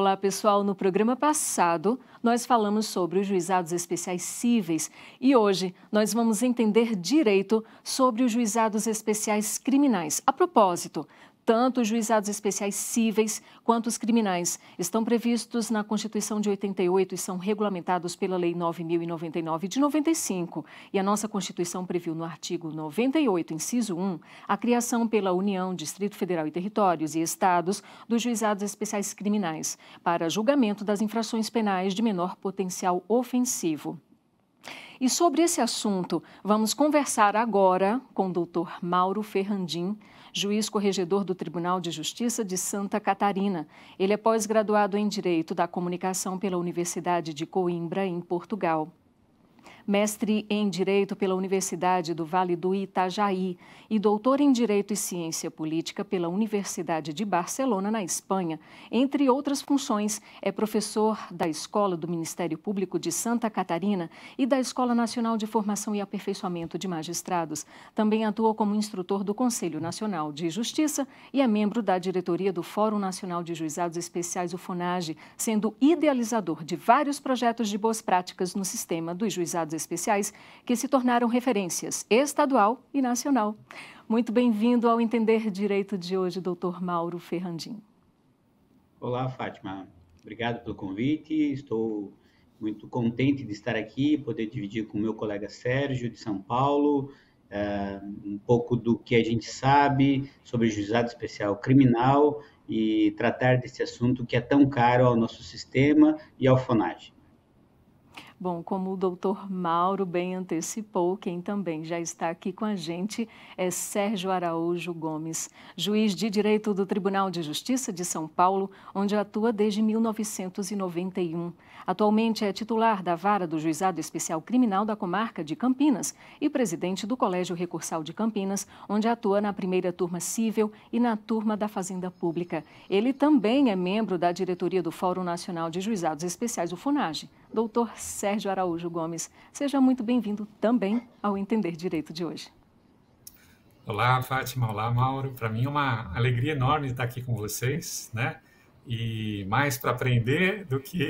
Olá, pessoal. No programa passado, nós falamos sobre os juizados especiais cíveis e hoje nós vamos entender direito sobre os juizados especiais criminais. A propósito, tanto os juizados especiais cíveis quanto os criminais estão previstos na Constituição de 88 e são regulamentados pela Lei 9.099 de 95. E a nossa Constituição previu no artigo 98, inciso 1, a criação pela União, Distrito Federal e Territórios e Estados dos juizados especiais criminais para julgamento das infrações penais de menor potencial ofensivo. E sobre esse assunto, vamos conversar agora com o doutor Mauro Ferrandin, juiz corregedor do Tribunal de Justiça de Santa Catarina. Ele é pós-graduado em Direito da Comunicação pela Universidade de Coimbra, em Portugal. Mestre em Direito pela Universidade do Vale do Itajaí e doutor em Direito e Ciência Política pela Universidade de Barcelona, na Espanha. Entre outras funções, é professor da Escola do Ministério Público de Santa Catarina e da Escola Nacional de Formação e Aperfeiçoamento de Magistrados. Também atua como instrutor do Conselho Nacional de Justiça e é membro da diretoria do Fórum Nacional de Juizados Especiais, o FONAGE, sendo idealizador de vários projetos de boas práticas no sistema dos juizados especiais que se tornaram referências estadual e nacional. Muito bem-vindo ao Entender Direito de hoje, doutor Mauro Ferrandin. Olá, Fátima. Obrigado pelo convite. Estou muito contente de estar aqui, poder dividir com o meu colega Sérgio, de São Paulo, um pouco do que a gente sabe sobre o juizado especial criminal e tratar desse assunto que é tão caro ao nosso sistema e ao FONAGE. Bom, como o doutor Mauro bem antecipou, quem também já está aqui com a gente é Sérgio Araújo Gomes, juiz de Direito do Tribunal de Justiça de São Paulo, onde atua desde 1991. Atualmente é titular da Vara do Juizado Especial Criminal da Comarca de Campinas e presidente do Colégio Recursal de Campinas, onde atua na primeira turma cível e na turma da Fazenda Pública. Ele também é membro da diretoria do Fórum Nacional de Juizados Especiais, o FONAGE. Doutor Sérgio Araújo Gomes, seja muito bem-vindo também ao Entender Direito de hoje. Olá, Fátima. Olá, Mauro. Para mim é uma alegria enorme estar aqui com vocês, né? E mais para aprender do que...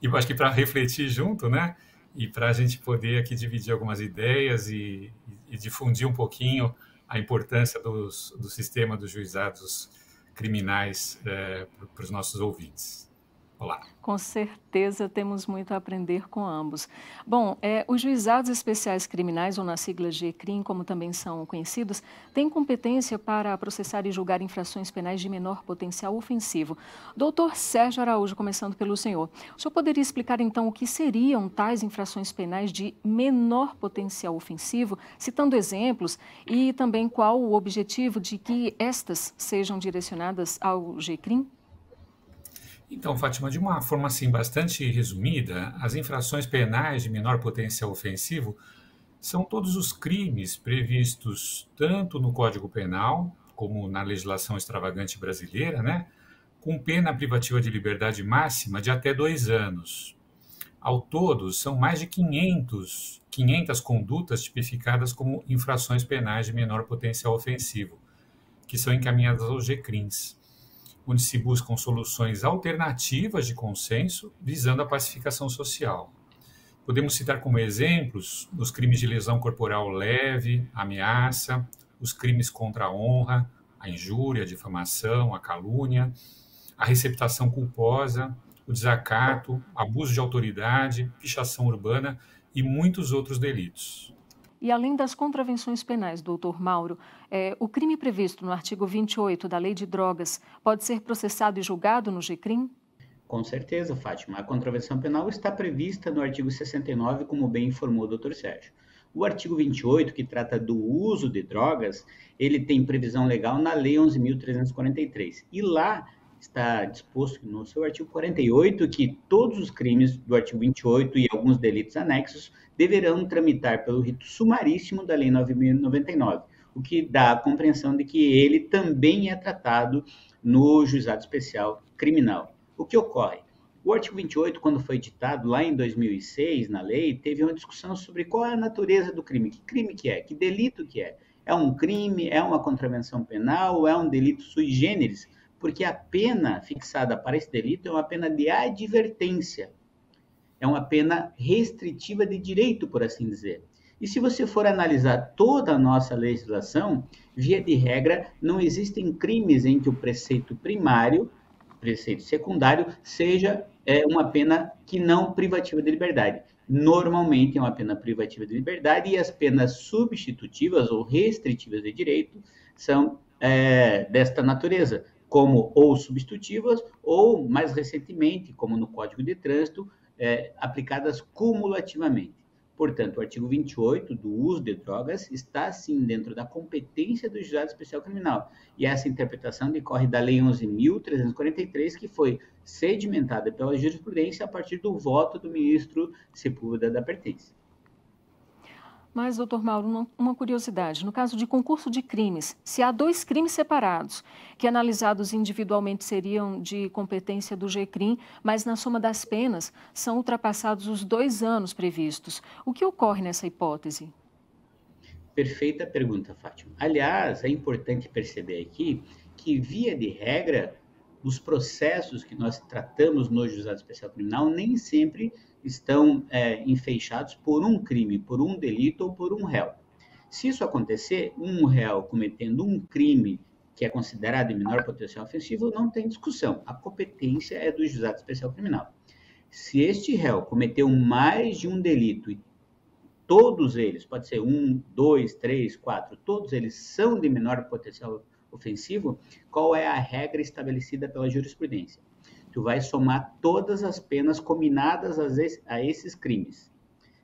E acho que para refletir junto, né? E para a gente poder aqui dividir algumas ideias e difundir um pouquinho a importância do sistema dos juizados criminais para os nossos ouvintes. Olá. Com certeza temos muito a aprender com ambos. Bom, os juizados especiais criminais, ou na sigla Jecrim, como também são conhecidos, têm competência para processar e julgar infrações penais de menor potencial ofensivo. Doutor Sérgio Araújo, começando pelo senhor, o senhor poderia explicar então o que seriam tais infrações penais de menor potencial ofensivo, citando exemplos, e também qual o objetivo de que estas sejam direcionadas ao Jecrim? Então, Fátima, de uma forma assim bastante resumida, as infrações penais de menor potencial ofensivo são todos os crimes previstos tanto no Código Penal como na legislação extravagante brasileira, né, com pena privativa de liberdade máxima de até 2 anos. Ao todo, são mais de 500 condutas tipificadas como infrações penais de menor potencial ofensivo, que são encaminhadas aos Jecrims, onde se buscam soluções alternativas de consenso visando a pacificação social. Podemos citar como exemplos os crimes de lesão corporal leve, ameaça, os crimes contra a honra, a injúria, a difamação, a calúnia, a receptação culposa, o desacato, abuso de autoridade, pichação urbana e muitos outros delitos. E além das contravenções penais, doutor Mauro, o crime previsto no artigo 28 da Lei de Drogas pode ser processado e julgado no Jecrim? Com certeza, Fátima. A contravenção penal está prevista no artigo 69, como bem informou o doutor Sérgio. O artigo 28, que trata do uso de drogas, ele tem previsão legal na Lei 11.343. E lá está disposto no seu artigo 48 que todos os crimes do artigo 28 e alguns delitos anexos deverão tramitar pelo rito sumaríssimo da Lei 9.099, o que dá a compreensão de que ele também é tratado no Juizado Especial Criminal. O que ocorre? O artigo 28, quando foi editado lá em 2006 na lei, teve uma discussão sobre qual é a natureza do crime que é, que delito que é. É um crime, é uma contravenção penal, é um delito sui generis? porque a pena fixada para esse delito é uma pena de advertência, é uma pena restritiva de direito, por assim dizer. E se você for analisar toda a nossa legislação, via de regra, não existem crimes em que o preceito primário, preceito secundário, seja uma pena que não privativa de liberdade. Normalmente é uma pena privativa de liberdade e as penas substitutivas ou restritivas de direito são desta natureza, como ou substitutivas ou, mais recentemente, como no Código de Trânsito, aplicadas cumulativamente. Portanto, o artigo 28 do uso de drogas está, sim, dentro da competência do Juizado Especial Criminal. E essa interpretação decorre da Lei 11.343, que foi sedimentada pela jurisprudência a partir do voto do ministro Sepúlveda da Pertence. Mas, doutor Mauro, uma curiosidade. No caso de concurso de crimes, se há dois crimes separados, que analisados individualmente seriam de competência do Jecrim, mas na soma das penas são ultrapassados os 2 anos previstos, o que ocorre nessa hipótese? Perfeita pergunta, Fátima. Aliás, é importante perceber aqui que, via de regra, os processos que nós tratamos no Juizado Especial Criminal nem sempre estão enfeixados por um crime, por um delito ou por um réu. Se isso acontecer, um réu cometendo um crime que é considerado em menor potencial ofensivo, não tem discussão. A competência é do Juizado Especial Criminal. Se este réu cometeu mais de um delito, e todos eles, pode ser 1, 2, 3, 4, todos eles são de menor potencial ofensivo, qual é a regra estabelecida pela jurisprudência? Tu vai somar todas as penas cominadas a esses crimes.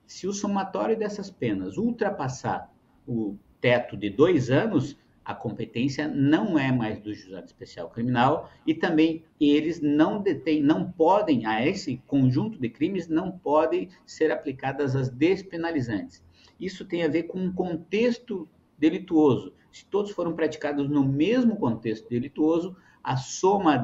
Se o somatório dessas penas ultrapassar o teto de 2 anos, a competência não é mais do Juizado Especial Criminal e também eles não detêm, não podem, a esse conjunto de crimes, não podem ser aplicadas as despenalizantes. Isso tem a ver com um contexto delituoso. Se todos foram praticados no mesmo contexto delituoso, a soma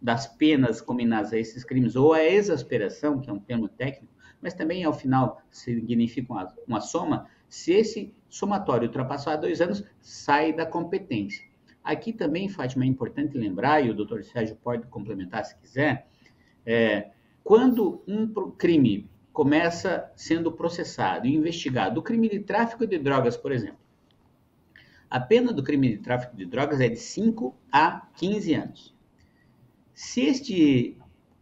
das penas combinadas a esses crimes, ou a exasperação, que é um termo técnico, mas também, ao final, significa uma soma, se esse somatório ultrapassar 2 anos, sai da competência. Aqui também, Fátima, é importante lembrar, e o doutor Sérgio pode complementar se quiser, quando um crime começa sendo processado e investigado, o crime de tráfico de drogas, por exemplo, a pena do crime de tráfico de drogas é de 5 a 15 anos. Se este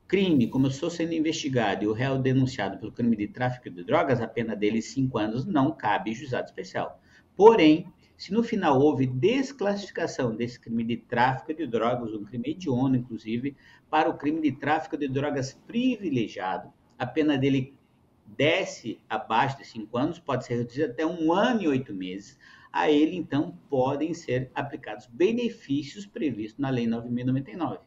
crime começou sendo investigado e o réu denunciado pelo crime de tráfico de drogas, a pena dele, 5 anos, não cabe juizado especial. Porém, se no final houve desclassificação desse crime de tráfico de drogas, um crime hediondo, inclusive, para o crime de tráfico de drogas privilegiado, a pena dele desce abaixo de 5 anos, pode ser reduzida até 1 ano e 8 meses. A ele, então, podem ser aplicados benefícios previstos na Lei 9.099.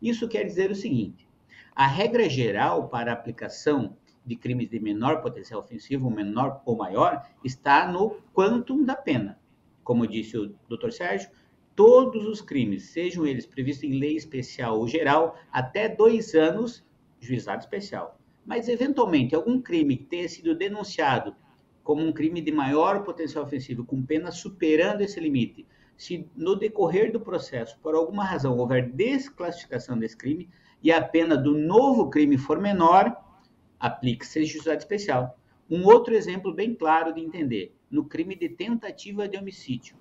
Isso quer dizer o seguinte: a regra geral para a aplicação de crimes de menor potencial ofensivo, menor ou maior, está no quantum da pena. Como disse o Dr. Sérgio, todos os crimes, sejam eles previstos em lei especial ou geral, até 2 anos, juizado especial. Mas, eventualmente, algum crime que tenha sido denunciado como um crime de maior potencial ofensivo, com pena superando esse limite, se no decorrer do processo, por alguma razão, houver desclassificação desse crime e a pena do novo crime for menor, aplique-se juizado especial. Um outro exemplo bem claro de entender, no crime de tentativa de homicídio.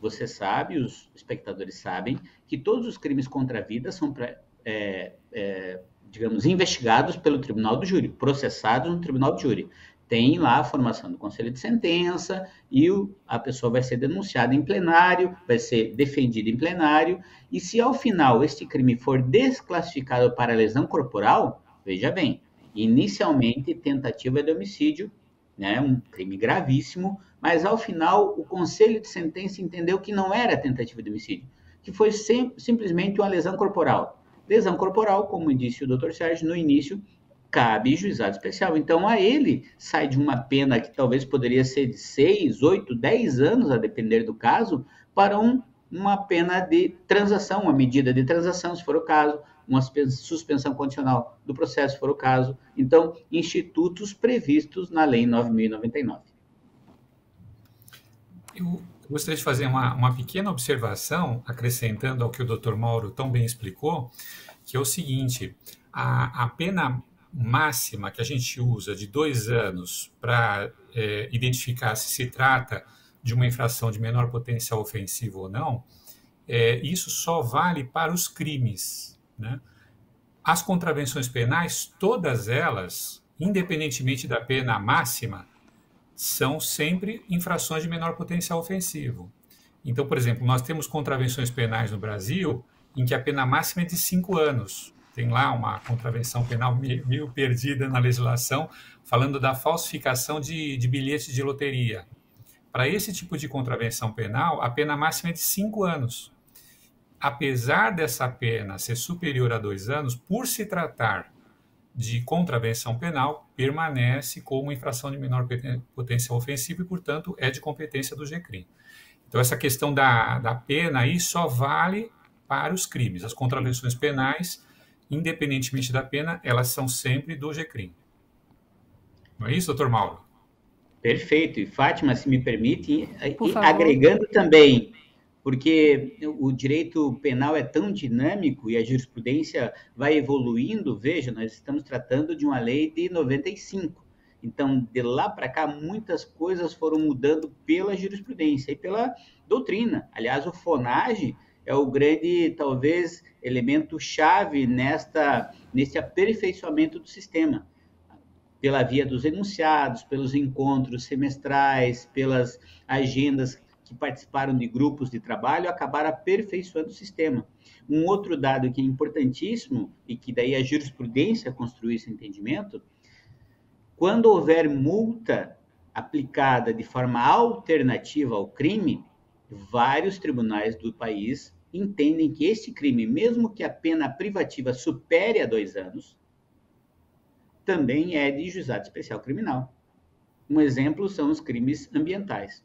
Você sabe, os espectadores sabem, que todos os crimes contra a vida são, digamos, investigados pelo tribunal do júri, processados no tribunal do júri. Tem lá a formação do conselho de sentença e a pessoa vai ser denunciada em plenário, vai ser defendida em plenário. E se ao final este crime for desclassificado para lesão corporal, veja bem, inicialmente tentativa de homicídio, né, um crime gravíssimo, mas ao final o conselho de sentença entendeu que não era tentativa de homicídio, que foi simplesmente uma lesão corporal. Lesão corporal, como disse o doutor Sérgio no início, cabe juizado especial. Então, a ele sai de uma pena que talvez poderia ser de 6, 8, 10 anos, a depender do caso, para uma pena de transação, uma medida de transação, se for o caso, uma suspensão condicional do processo, se for o caso. Então, institutos previstos na Lei 9.099. Eu Eu gostaria de fazer uma pequena observação, acrescentando ao que o Dr. Mauro tão bem explicou, que é o seguinte: a pena máxima que a gente usa de 2 anos para identificar se se trata de uma infração de menor potencial ofensivo ou não, isso só vale para os crimes, né? As contravenções penais, todas elas, independentemente da pena máxima, são sempre infrações de menor potencial ofensivo. Então, por exemplo, nós temos contravenções penais no Brasil em que a pena máxima é de 5 anos. Tem lá uma contravenção penal meio perdida na legislação, falando da falsificação de bilhetes de loteria. Para esse tipo de contravenção penal, a pena máxima é de 5 anos. Apesar dessa pena ser superior a 2 anos, por se tratar de contravenção penal, permanece como infração de menor potencial ofensivo e, portanto, é de competência do Jecrim. Então, essa questão da pena aí só vale para os crimes. As contravenções penais, independentemente da pena, elas são sempre do Jecrim. Não é isso, doutor Mauro? Perfeito. E, Fátima, se me permite, agregando também, porque o direito penal é tão dinâmico e a jurisprudência vai evoluindo. Veja, nós estamos tratando de uma lei de 95. Então, de lá para cá, muitas coisas foram mudando pela jurisprudência e pela doutrina. Aliás, o FONAGE é o grande, talvez, elemento-chave nesse aperfeiçoamento do sistema, pela via dos enunciados, pelos encontros semestrais, pelas agendas que participaram de grupos de trabalho, acabaram aperfeiçoando o sistema. Um outro dado que é importantíssimo, e que daí a jurisprudência construiu esse entendimento: quando houver multa aplicada de forma alternativa ao crime, vários tribunais do país entendem que este crime, mesmo que a pena privativa supere a 2 anos, também é de juizado especial criminal. Um exemplo são os crimes ambientais.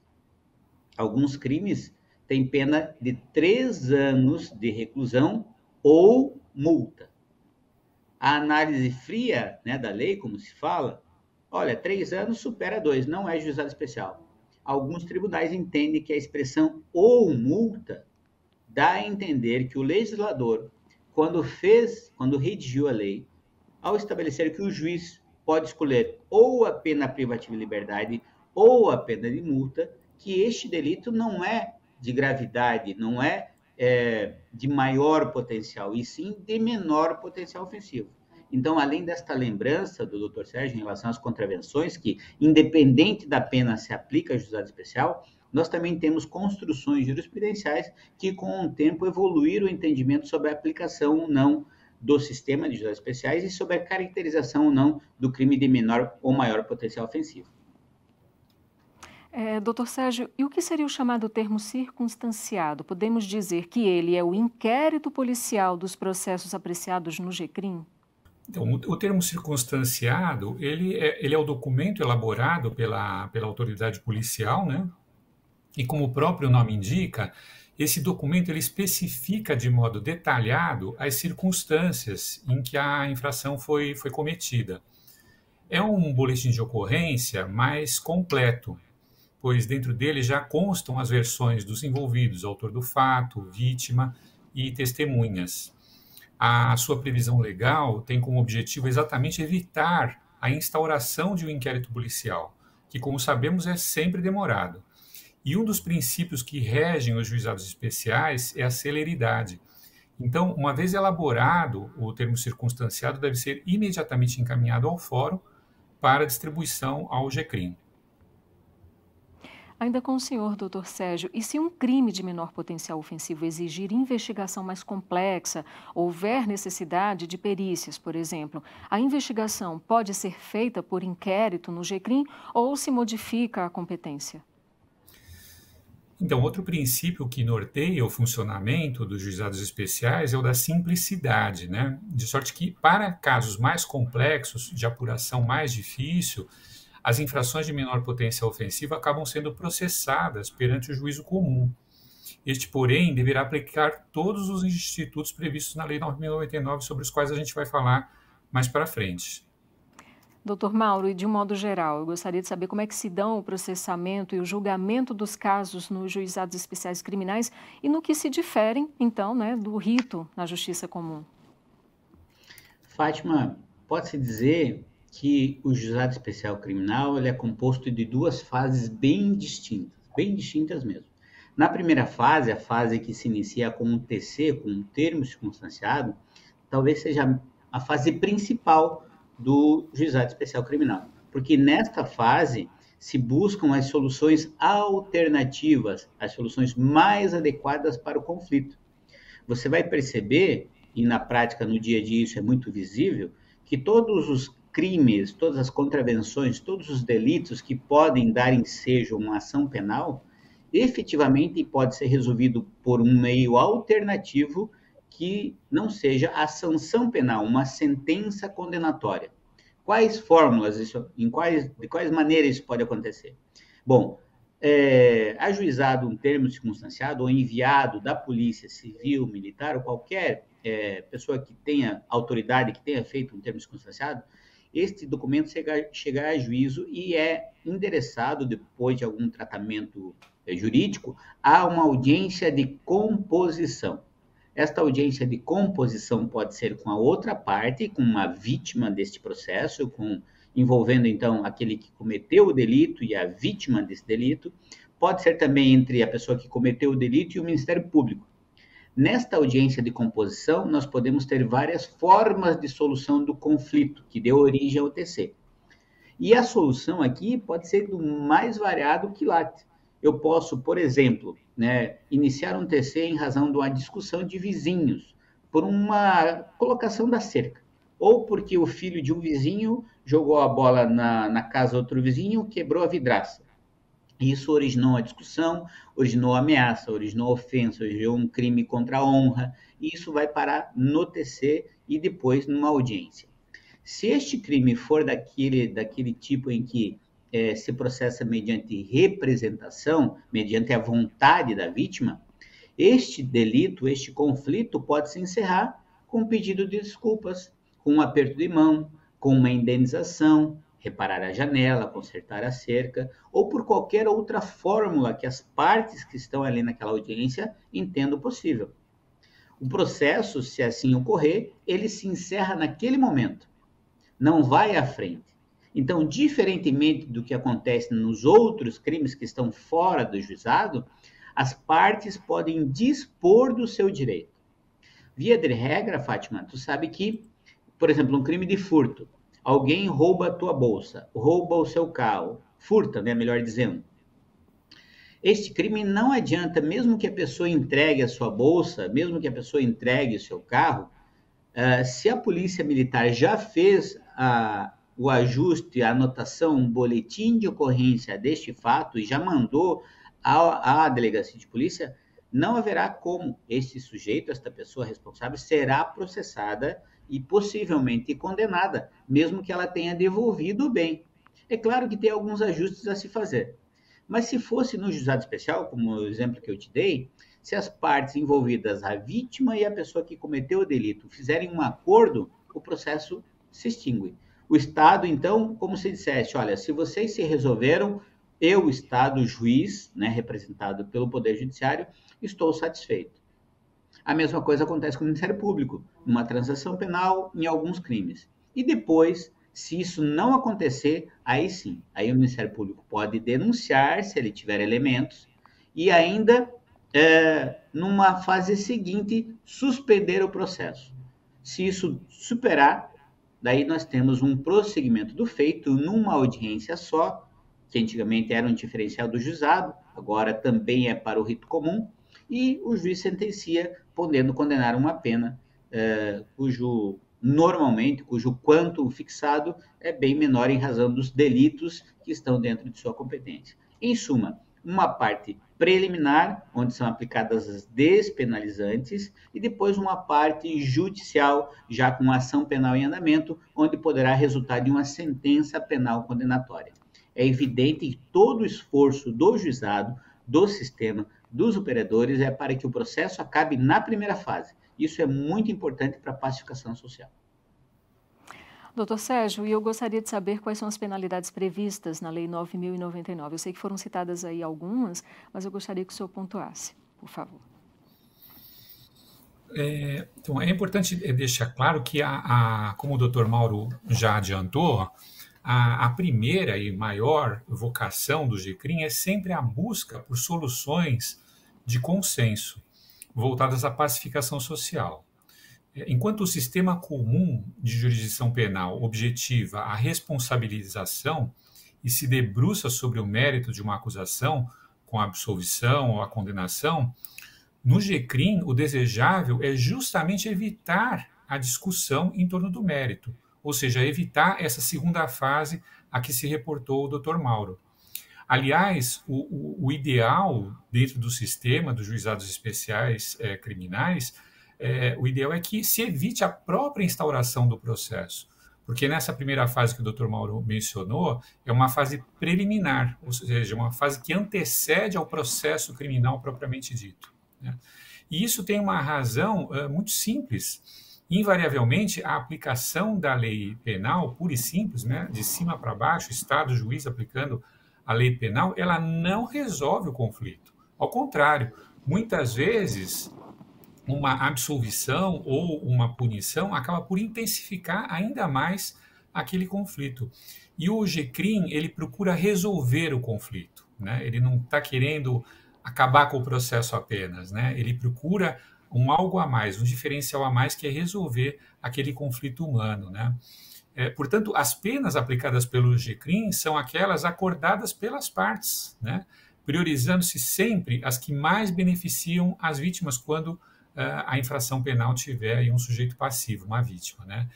Alguns crimes têm pena de 3 anos de reclusão ou multa. A análise fria, né, da lei, como se fala, olha, 3 anos supera 2, não é juizado especial. Alguns tribunais entendem que a expressão ou multa dá a entender que o legislador, quando redigiu a lei, ao estabelecer que o juiz pode escolher ou a pena privativa de liberdade ou a pena de multa, que este delito não é de gravidade, não é de maior potencial, e sim de menor potencial ofensivo. Então, além desta lembrança do Dr. Sérgio em relação às contravenções, que independente da pena se aplica a juizado especial, nós também temos construções jurisprudenciais que, com o tempo, evoluíram o entendimento sobre a aplicação ou não do sistema de juizados especiais e sobre a caracterização ou não do crime de menor ou maior potencial ofensivo. Dr. Sérgio, e o que seria o chamado termo circunstanciado? Podemos dizer que ele é o inquérito policial dos processos apreciados no Jecrim? Então, o termo circunstanciado, ele é o documento elaborado pela autoridade policial, né? E como o próprio nome indica, esse documento ele especifica de modo detalhado as circunstâncias em que a infração foi cometida. É um boletim de ocorrência mais completo, pois dentro dele já constam as versões dos envolvidos, autor do fato, vítima e testemunhas. A sua previsão legal tem como objetivo exatamente evitar a instauração de um inquérito policial, que, como sabemos, é sempre demorado. E um dos princípios que regem os juizados especiais é a celeridade. Então, uma vez elaborado, o termo circunstanciado deve ser imediatamente encaminhado ao fórum para distribuição ao Jecrim. Ainda com o senhor, doutor Sérgio, e se um crime de menor potencial ofensivo exigir investigação mais complexa, houver necessidade de perícias, por exemplo, a investigação pode ser feita por inquérito no Jecrim ou se modifica a competência? Então, outro princípio que norteia o funcionamento dos juizados especiais é o da simplicidade, né? De sorte que, para casos mais complexos, de apuração mais difícil, as infrações de menor potencial ofensivo acabam sendo processadas perante o juízo comum. Este, porém, deverá aplicar todos os institutos previstos na Lei 9.099, sobre os quais a gente vai falar mais para frente. Doutor Mauro, e de um modo geral, eu gostaria de saber como é que se dão o processamento e o julgamento dos casos nos Juizados Especiais Criminais e no que se diferem, então, né, do rito na Justiça Comum. Fátima, pode-se dizer que o Juizado Especial Criminal ele é composto de duas fases bem distintas mesmo. Na primeira fase, a fase que se inicia com um TC, com um termo circunstanciado, talvez seja a fase principal do Juizado Especial Criminal, porque nesta fase se buscam as soluções alternativas, as soluções mais adequadas para o conflito. Você vai perceber, e na prática, no dia a dia, isso é muito visível, que todos os crimes, todas as contravenções, todos os delitos que podem dar ensejo a uma ação penal, efetivamente pode ser resolvido por um meio alternativo que não seja a sanção penal, uma sentença condenatória. Quais fórmulas, de quais maneiras isso pode acontecer? Bom, ajuizado um termo circunstanciado ou enviado da polícia civil, militar ou qualquer pessoa que tenha autoridade, que tenha feito um termo circunstanciado, este documento chega a juízo e é endereçado, depois de algum tratamento jurídico, a uma audiência de composição. Esta audiência de composição pode ser com a outra parte, com uma vítima deste processo, envolvendo, então, aquele que cometeu o delito e a vítima desse delito. Pode ser também entre a pessoa que cometeu o delito e o Ministério Público. Nesta audiência de composição, nós podemos ter várias formas de solução do conflito, que deu origem ao TC. E a solução aqui pode ser do mais variado quilate. Eu posso, por exemplo, né, iniciar um TC em razão de uma discussão de vizinhos, por uma colocação da cerca, ou porque o filho de um vizinho jogou a bola na casa do outro vizinho, quebrou a vidraça. Isso originou a discussão, originou ameaça, originou ofensa, originou um crime contra a honra, e isso vai parar no TC e depois numa audiência. Se este crime for daquele tipo em que se processa mediante representação, mediante a vontade da vítima, este delito, este conflito pode se encerrar com um pedido de desculpas, com um aperto de mão, com uma indenização, reparar a janela, consertar a cerca, ou por qualquer outra fórmula que as partes que estão ali naquela audiência entendam possível. O processo, se assim ocorrer, ele se encerra naquele momento, não vai à frente. Então, diferentemente do que acontece nos outros crimes que estão fora do juizado, as partes podem dispor do seu direito. Via de regra, Fátima, tu sabe que, por exemplo, um crime de furto. Alguém rouba a tua bolsa, rouba o seu carro, furta, né, melhor dizendo. Este crime não adianta, mesmo que a pessoa entregue a sua bolsa, mesmo que a pessoa entregue o seu carro, se a polícia militar já fez o ajuste, a anotação, um boletim de ocorrência deste fato e já mandou à delegacia de polícia, não haverá como este sujeito, esta pessoa responsável, será processada e possivelmente condenada, mesmo que ela tenha devolvido o bem. É claro que tem alguns ajustes a se fazer. Mas se fosse no juizado especial, como o exemplo que eu te dei, se as partes envolvidas, a vítima e a pessoa que cometeu o delito, fizerem um acordo, o processo se extingue. O Estado, então, como se dissesse, olha, se vocês se resolveram, eu, Estado, juiz, né, representado pelo Poder Judiciário, estou satisfeito. A mesma coisa acontece com o Ministério Público, numa transação penal, em alguns crimes. E depois, se isso não acontecer, aí sim, aí o Ministério Público pode denunciar, se ele tiver elementos, e ainda, numa fase seguinte, suspender o processo. Se isso superar, daí nós temos um prosseguimento do feito numa audiência só, que antigamente era um diferencial do juizado, agora também é para o rito comum, e o juiz sentencia podendo condenar uma pena cujo quanto fixado é bem menor em razão dos delitos que estão dentro de sua competência. Em suma, uma parte preliminar, onde são aplicadas as despenalizantes, e depois uma parte judicial, já com ação penal em andamento, onde poderá resultar de uma sentença penal condenatória. É evidente que todo o esforço do juizado, do sistema, dos operadores, é para que o processo acabe na primeira fase. Isso é muito importante para a pacificação social. Doutor Sérgio, e eu gostaria de saber quais são as penalidades previstas na Lei 9.099. Eu sei que foram citadas aí algumas, mas eu gostaria que o senhor pontuasse, por favor. Então, é importante deixar claro que, como o doutor Mauro já adiantou, a primeira e maior vocação do Jecrim é sempre a busca por soluções de consenso voltadas à pacificação social. Enquanto o sistema comum de jurisdição penal objetiva a responsabilização e se debruça sobre o mérito de uma acusação com a absolvição ou a condenação, no Jecrim o desejável é justamente evitar a discussão em torno do mérito, ou seja, evitar essa segunda fase a que se reportou o Dr. Mauro. Aliás, o ideal dentro do sistema dos juizados especiais criminais, o ideal é que se evite a própria instauração do processo, porque nessa primeira fase que o Dr. Mauro mencionou, é uma fase preliminar, ou seja, uma fase que antecede ao processo criminal propriamente dito, né? E isso tem uma razão muito simples. Invariavelmente, a aplicação da lei penal, pura e simples, né, de cima para baixo, Estado, juiz aplicando a lei penal, ela não resolve o conflito. Ao contrário, muitas vezes uma absolvição ou uma punição acaba por intensificar ainda mais aquele conflito. E o Jecrim, ele procura resolver o conflito, né? Ele não está querendo acabar com o processo apenas, né? Ele procura um algo a mais, um diferencial a mais, que é resolver aquele conflito humano, né? Portanto, as penas aplicadas pelo Jecrim são aquelas acordadas pelas partes, né? Priorizando-se sempre as que mais beneficiam as vítimas quando a infração penal tiver aí um sujeito passivo, uma vítima, né?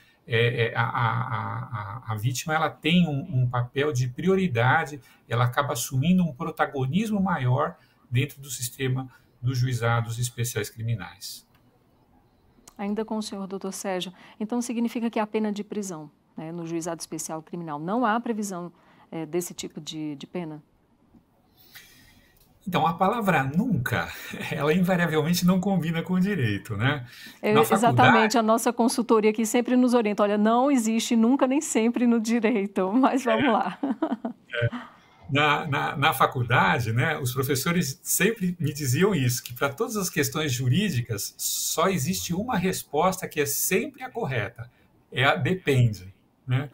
A vítima, ela tem um papel de prioridade, ela acaba assumindo um protagonismo maior dentro do sistema dos juizados especiais criminais. Ainda com o senhor, doutor Sérgio, então significa que a pena de prisão, né, no juizado especial criminal, não há previsão desse tipo de pena? Então, a palavra nunca, ela invariavelmente não combina com o direito, né? Exatamente, a nossa consultoria aqui sempre nos orienta, olha, não existe nunca nem sempre no direito, mas vamos lá. Na faculdade, né, os professores sempre me diziam isso, que para todas as questões jurídicas só existe uma resposta que é sempre a correta, é a depende, né?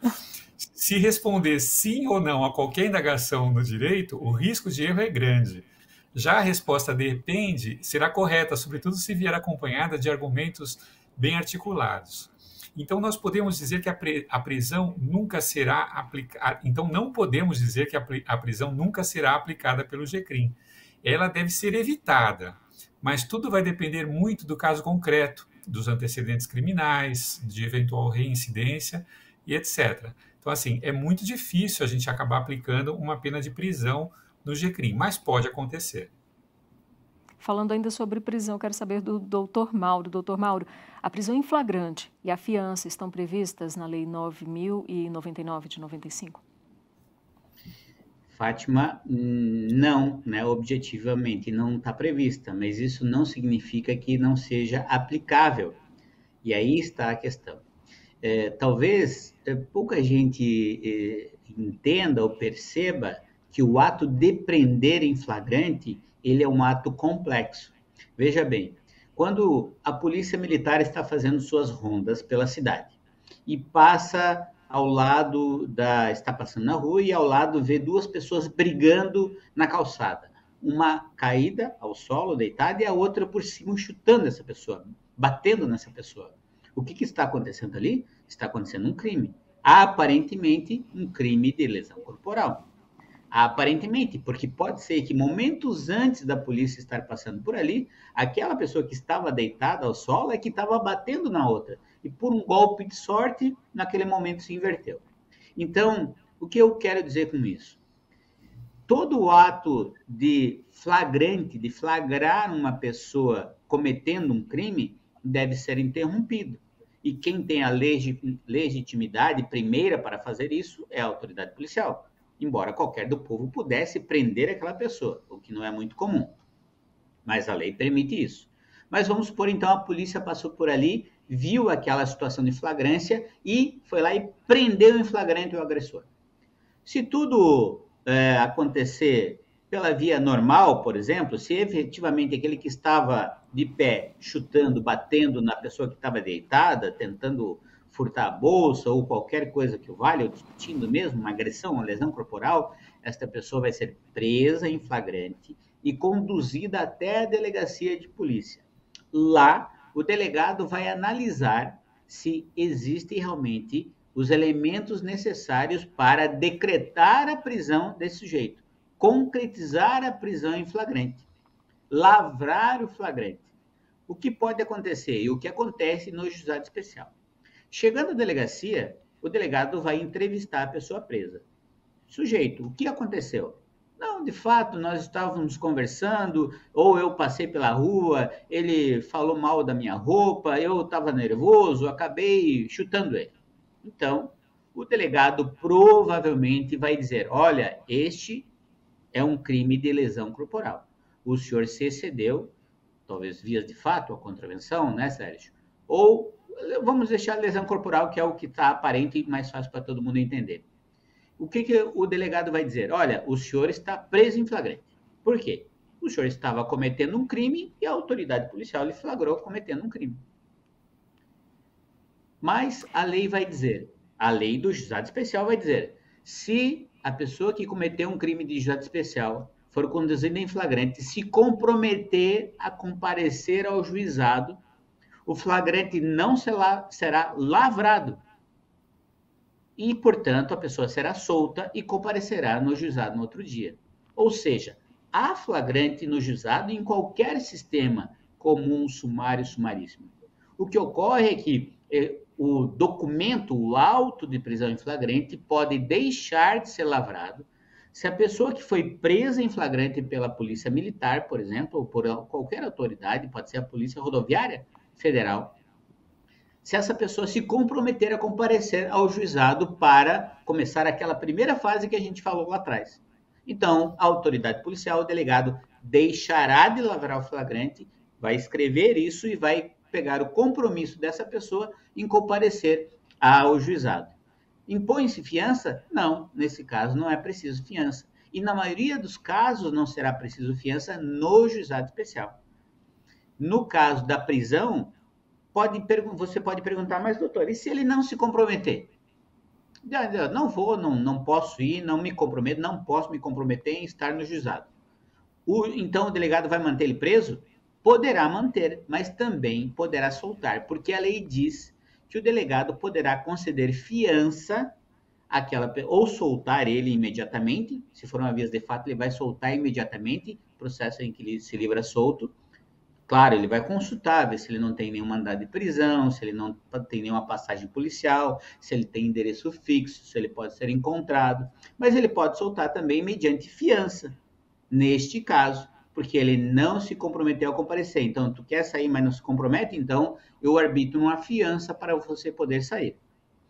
Se responder sim ou não a qualquer indagação no direito, o risco de erro é grande. Já a resposta depende será correta, sobretudo se vier acompanhada de argumentos bem articulados. Então, nós podemos dizer que a prisão nunca será aplicada. Então, não podemos dizer que a prisão nunca será aplicada pelo Jecrim. Ela deve ser evitada, mas tudo vai depender muito do caso concreto, dos antecedentes criminais, de eventual reincidência e etc. Então, assim, é muito difícil a gente acabar aplicando uma pena de prisão no Jecrim, mas pode acontecer. Falando ainda sobre prisão, quero saber do doutor Mauro. Doutor Mauro, a prisão em flagrante e a fiança estão previstas na Lei 9.099 de 95? Fátima, não, né? Objetivamente não está prevista, mas isso não significa que não seja aplicável. E aí está a questão. Talvez pouca gente entenda ou perceba que o ato de prender em flagrante, ele é um ato complexo. Veja bem, quando a polícia militar está fazendo suas rondas pela cidade e passa ao lado está passando na rua e ao lado vê duas pessoas brigando na calçada. Uma caída ao solo, deitada, e a outra por cima chutando essa pessoa, batendo nessa pessoa. O que está acontecendo ali? Está acontecendo um crime. Aparentemente, um crime de lesão corporal. Aparentemente, porque pode ser que momentos antes da polícia estar passando por ali, aquela pessoa que estava deitada ao solo é que estava batendo na outra. E por um golpe de sorte, naquele momento se inverteu. Então, o que eu quero dizer com isso? Todo o ato de flagrante, de flagrar uma pessoa cometendo um crime, deve ser interrompido. E quem tem a legitimidade primeira para fazer isso é a autoridade policial. Embora qualquer do povo pudesse prender aquela pessoa, o que não é muito comum. Mas a lei permite isso. Mas vamos supor, então, a polícia passou por ali viu aquela situação de flagrância e foi lá e prendeu em flagrante o agressor. Se tudo acontecer pela via normal, por exemplo, se efetivamente aquele que estava de pé chutando, batendo na pessoa que estava deitada, tentando furtar a bolsa ou qualquer coisa que o valha, ou discutindo mesmo uma agressão, uma lesão corporal, esta pessoa vai ser presa em flagrante e conduzida até a delegacia de polícia. Lá, o delegado vai analisar se existem realmente os elementos necessários para decretar a prisão desse sujeito, concretizar a prisão em flagrante, lavrar o flagrante. O que pode acontecer e o que acontece no juizado especial. Chegando à delegacia, o delegado vai entrevistar a pessoa presa. Sujeito, o que aconteceu? Não, de fato, nós estávamos conversando, ou eu passei pela rua, ele falou mal da minha roupa, eu estava nervoso, acabei chutando ele. Então, o delegado provavelmente vai dizer, olha, este é um crime de lesão corporal. O senhor se excedeu, talvez vias de fato, a contravenção, né, Sérgio? Ou vamos deixar a lesão corporal, que é o que está aparente e mais fácil para todo mundo entender. O que que o delegado vai dizer? Olha, o senhor está preso em flagrante. Por quê? O senhor estava cometendo um crime e a autoridade policial lhe flagrou cometendo um crime. Mas a lei vai dizer, a lei do juizado especial vai dizer, se a pessoa que cometeu um crime de juizado especial for conduzida em flagrante, se comprometer a comparecer ao juizado, o flagrante não será lavrado. E, portanto, a pessoa será solta e comparecerá no juizado no outro dia. Ou seja, há flagrante no juizado em qualquer sistema comum, sumário, sumaríssimo. O que ocorre é que o documento, o auto de prisão em flagrante, pode deixar de ser lavrado se a pessoa que foi presa em flagrante pela polícia militar, por exemplo, ou por qualquer autoridade, pode ser a polícia rodoviária federal, se essa pessoa se comprometer a comparecer ao juizado para começar aquela primeira fase que a gente falou lá atrás. Então, a autoridade policial, o delegado, deixará de lavrar o flagrante, vai escrever isso e vai pegar o compromisso dessa pessoa em comparecer ao juizado. Impõe-se fiança? Não, nesse caso não é preciso fiança. E na maioria dos casos não será preciso fiança no juizado especial. No caso da prisão, você pode perguntar, mas doutor, e se ele não se comprometer? Não vou, não posso ir, não me comprometo, não posso me comprometer em estar no juizado. Então o delegado vai manter ele preso? Poderá manter, mas também poderá soltar, porque a lei diz que o delegado poderá conceder fiança àquela, ou soltar ele imediatamente, se for uma vez de fato, ele vai soltar imediatamente, processo em que ele se livra solto. Claro, ele vai consultar, ver se ele não tem nenhum mandado de prisão, se ele não tem nenhuma passagem policial, se ele tem endereço fixo, se ele pode ser encontrado. Mas ele pode soltar também mediante fiança, neste caso, porque ele não se comprometeu a comparecer. Então, tu quer sair, mas não se compromete? Então, eu arbitro uma fiança para você poder sair.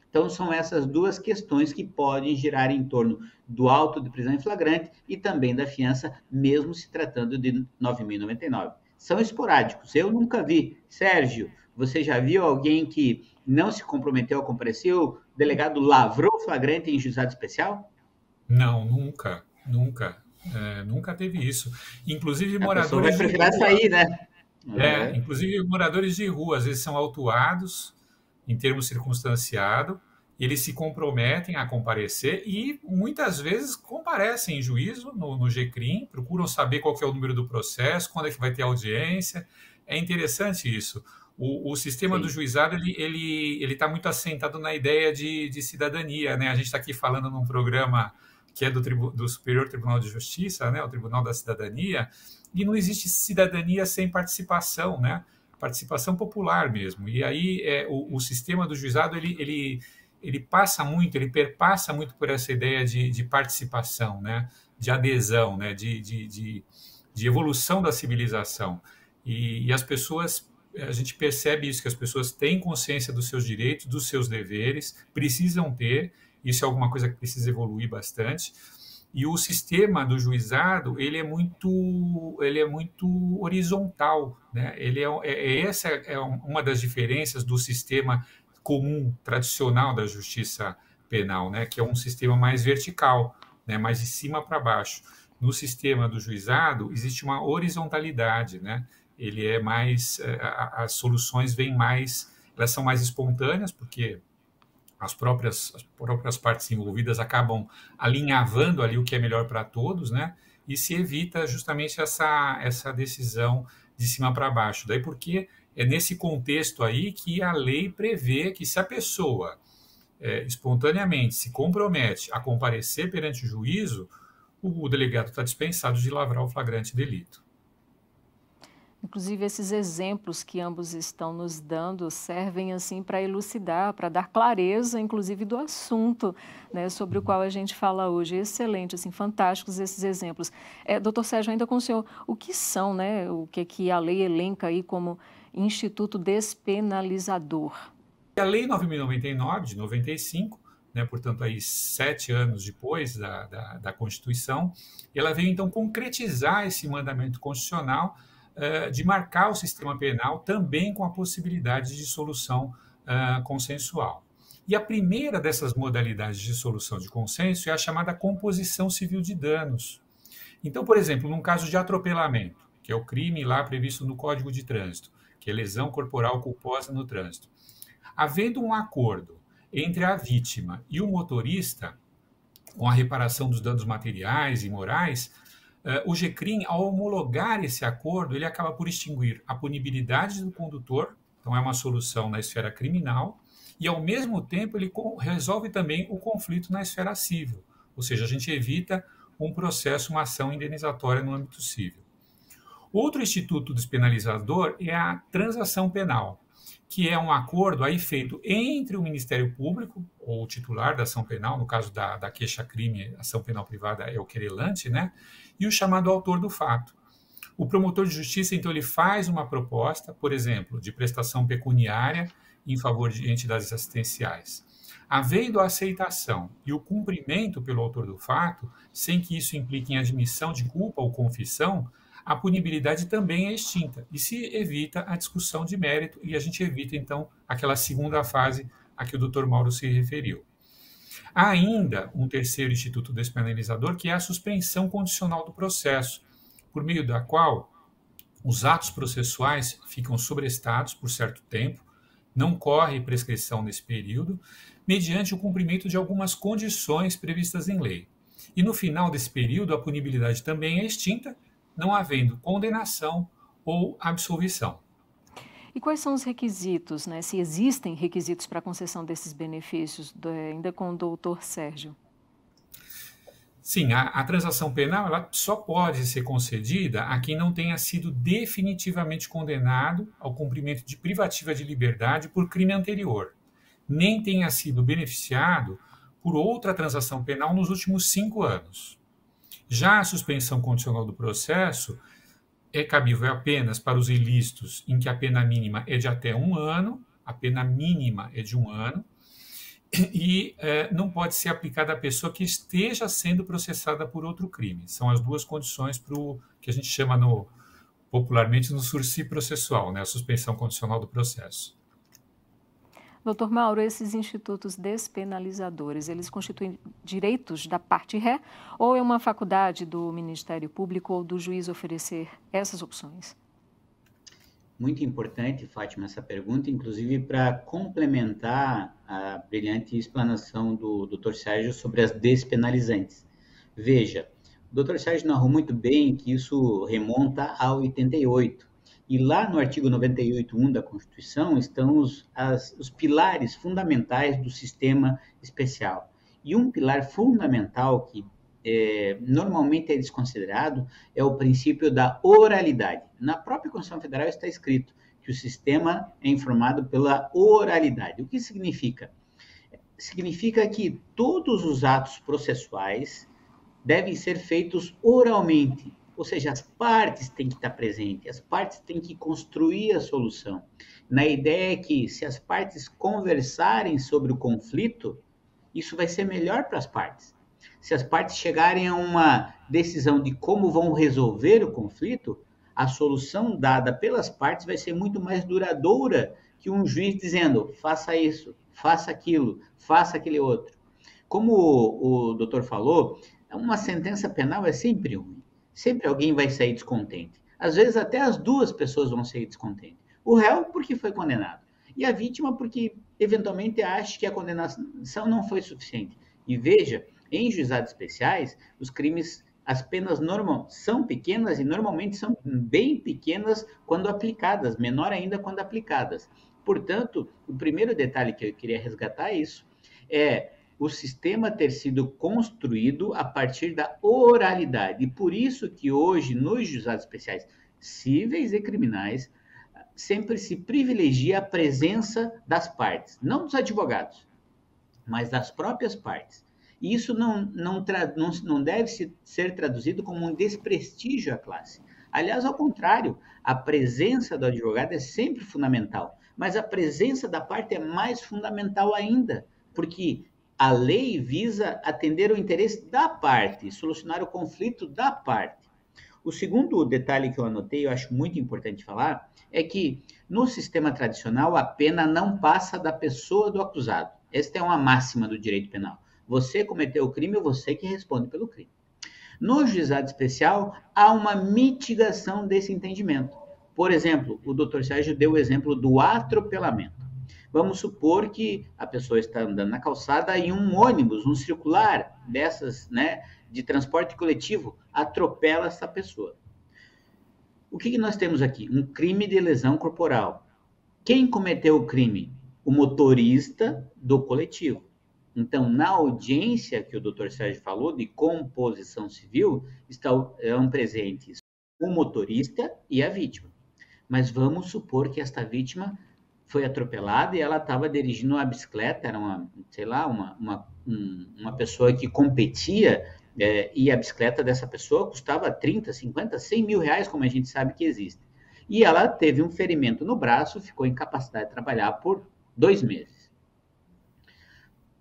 Então, são essas duas questões que podem girar em torno do auto de prisão em flagrante e também da fiança, mesmo se tratando de 9.099. São esporádicos, eu nunca vi. Sérgio, você já viu alguém que não se comprometeu a comparecer? O delegado lavrou flagrante em juizado especial? Não, nunca. Nunca teve isso. Inclusive moradores de rua... sair, né? Inclusive moradores de rua, às vezes são autuados em termo circunstanciado, eles se comprometem a comparecer e muitas vezes comparecem em juízo no Jecrim, procuram saber qual que é o número do processo, quando é que vai ter audiência. É interessante isso. O sistema Sim. do juizado ele está muito assentado na ideia de cidadania, né? A gente está aqui falando num programa que é do Superior Tribunal de Justiça, né? O Tribunal da Cidadania, e não existe cidadania sem participação, né? Participação popular mesmo. E aí o sistema do juizado ele passa muito, ele perpassa muito por essa ideia de participação, né? De adesão, né? de evolução da civilização. E as pessoas, a gente percebe isso, que as pessoas têm consciência dos seus direitos, dos seus deveres, precisam ter, isso é alguma coisa que precisa evoluir bastante, E o sistema do juizado, ele é muito horizontal, né? Essa é uma das diferenças do sistema comum, tradicional da justiça penal, né? Que é um sistema mais vertical, né? Mais de cima para baixo. No sistema do juizado, existe uma horizontalidade, né? Ele é mais... As soluções vêm mais... Elas são mais espontâneas, porque... As próprias partes envolvidas acabam alinhavando ali o que é melhor para todos, né? E se evita justamente essa decisão de cima para baixo. Daí porque é nesse contexto aí que a lei prevê que se a pessoa espontaneamente se compromete a comparecer perante o juízo, o delegado está dispensado de lavrar o flagrante delito. Inclusive, esses exemplos que ambos estão nos dando servem assim para elucidar, para dar clareza, inclusive, do assunto, né, sobre o qual a gente fala hoje. Excelente, assim, fantásticos esses exemplos. Doutor Sérgio, ainda com o senhor, o que são, né, o que a lei elenca aí como instituto despenalizador? A Lei 9.099, de 95, né, portanto, aí 7 anos depois da Constituição, ela veio, então, concretizar esse mandamento constitucional de marcar o sistema penal também com a possibilidade de solução consensual. E a primeira dessas modalidades de solução de consenso é a chamada composição civil de danos. Então, por exemplo, num caso de atropelamento, que é o crime lá previsto no Código de Trânsito, que é lesão corporal culposa no trânsito, havendo um acordo entre a vítima e o motorista com a reparação dos danos materiais e morais, o Jecrim, ao homologar esse acordo, ele acaba por extinguir a punibilidade do condutor, então é uma solução na esfera criminal, e ao mesmo tempo ele resolve também o conflito na esfera civil, ou seja, a gente evita um processo, uma ação indenizatória no âmbito civil. Outro instituto despenalizador é a transação penal, que é um acordo aí feito entre o Ministério Público, ou o titular da ação penal, no caso da queixa-crime, ação penal privada é o querelante, né? E o chamado autor do fato. O promotor de justiça, então, ele faz uma proposta, por exemplo, de prestação pecuniária em favor de entidades assistenciais. Havendo a aceitação e o cumprimento pelo autor do fato, sem que isso implique em admissão de culpa ou confissão, a punibilidade também é extinta e se evita a discussão de mérito e a gente evita, então, aquela segunda fase a que o doutor Mauro se referiu. Há ainda um terceiro instituto despenalizador, que é a suspensão condicional do processo, por meio da qual os atos processuais ficam sobrestados por certo tempo, não corre prescrição nesse período, mediante o cumprimento de algumas condições previstas em lei. E no final desse período, a punibilidade também é extinta, não havendo condenação ou absolvição. E quais são os requisitos, né? Se existem requisitos para a concessão desses benefícios, ainda com o doutor Sérgio? Sim, a transação penal ela só pode ser concedida a quem não tenha sido definitivamente condenado ao cumprimento de privativa de liberdade por crime anterior, nem tenha sido beneficiado por outra transação penal nos últimos 5 anos. Já a suspensão condicional do processo é cabível apenas para os ilícitos em que a pena mínima é de até 1 ano, a pena mínima é de 1 ano, e não pode ser aplicada à pessoa que esteja sendo processada por outro crime. São as duas condições para o que a gente chama popularmente no sursi processual, né, a suspensão condicional do processo. Doutor Mauro, esses institutos despenalizadores, eles constituem direitos da parte ré ou é uma faculdade do Ministério Público ou do juiz oferecer essas opções? Muito importante, Fátima, essa pergunta, inclusive para complementar a brilhante explanação do doutor Sérgio sobre as despenalizantes. Veja, o doutor Sérgio narrou muito bem que isso remonta a 88. E lá no artigo 98.1 da Constituição estão os pilares fundamentais do sistema especial. E um pilar fundamental que normalmente é desconsiderado é o princípio da oralidade. Na própria Constituição Federal está escrito que o sistema é informado pela oralidade. O que significa? Significa que todos os atos processuais devem ser feitos oralmente. Ou seja, as partes têm que estar presentes, as partes têm que construir a solução. Na ideia é que se as partes conversarem sobre o conflito, isso vai ser melhor para as partes. Se as partes chegarem a uma decisão de como vão resolver o conflito, a solução dada pelas partes vai ser muito mais duradoura que um juiz dizendo, faça isso, faça aquilo, faça aquele outro. Como o doutor falou, uma sentença penal é sempre ruim. Sempre alguém vai sair descontente. Às vezes até as duas pessoas vão sair descontentes. O réu porque foi condenado e a vítima porque eventualmente acha que a condenação não foi suficiente. E veja, em juizados especiais, os crimes, as penas são pequenas e normalmente são bem pequenas quando aplicadas, menor ainda quando aplicadas. Portanto, o primeiro detalhe que eu queria resgatar é isso, é o sistema ter sido construído a partir da oralidade. E por isso que hoje, nos juizados especiais cíveis e criminais, sempre se privilegia a presença das partes, não dos advogados, mas das próprias partes. E isso não deve ser traduzido como um desprestígio à classe. Aliás, ao contrário, a presença do advogado é sempre fundamental, mas a presença da parte é mais fundamental ainda, porque a lei visa atender o interesse da parte, solucionar o conflito da parte. O segundo detalhe que eu anotei, eu acho muito importante falar, é que no sistema tradicional a pena não passa da pessoa do acusado. Esta é uma máxima do direito penal. Você cometeu o crime, você que responde pelo crime. No juizado especial, há uma mitigação desse entendimento. Por exemplo, o doutor Sérgio deu o exemplo do atropelamento. Vamos supor que a pessoa está andando na calçada e um ônibus, um circular dessas, né, de transporte coletivo, atropela essa pessoa. O que nós temos aqui? Um crime de lesão corporal. Quem cometeu o crime? O motorista do coletivo. Então, na audiência que o doutor Sérgio falou de composição civil, estão presentes o motorista e a vítima. Mas vamos supor que esta vítima foi atropelada e ela estava dirigindo uma bicicleta, era uma pessoa que competia, e a bicicleta dessa pessoa custava 30, 50, 100 mil reais, como a gente sabe que existe. E ela teve um ferimento no braço, ficou incapacitado de trabalhar por 2 meses.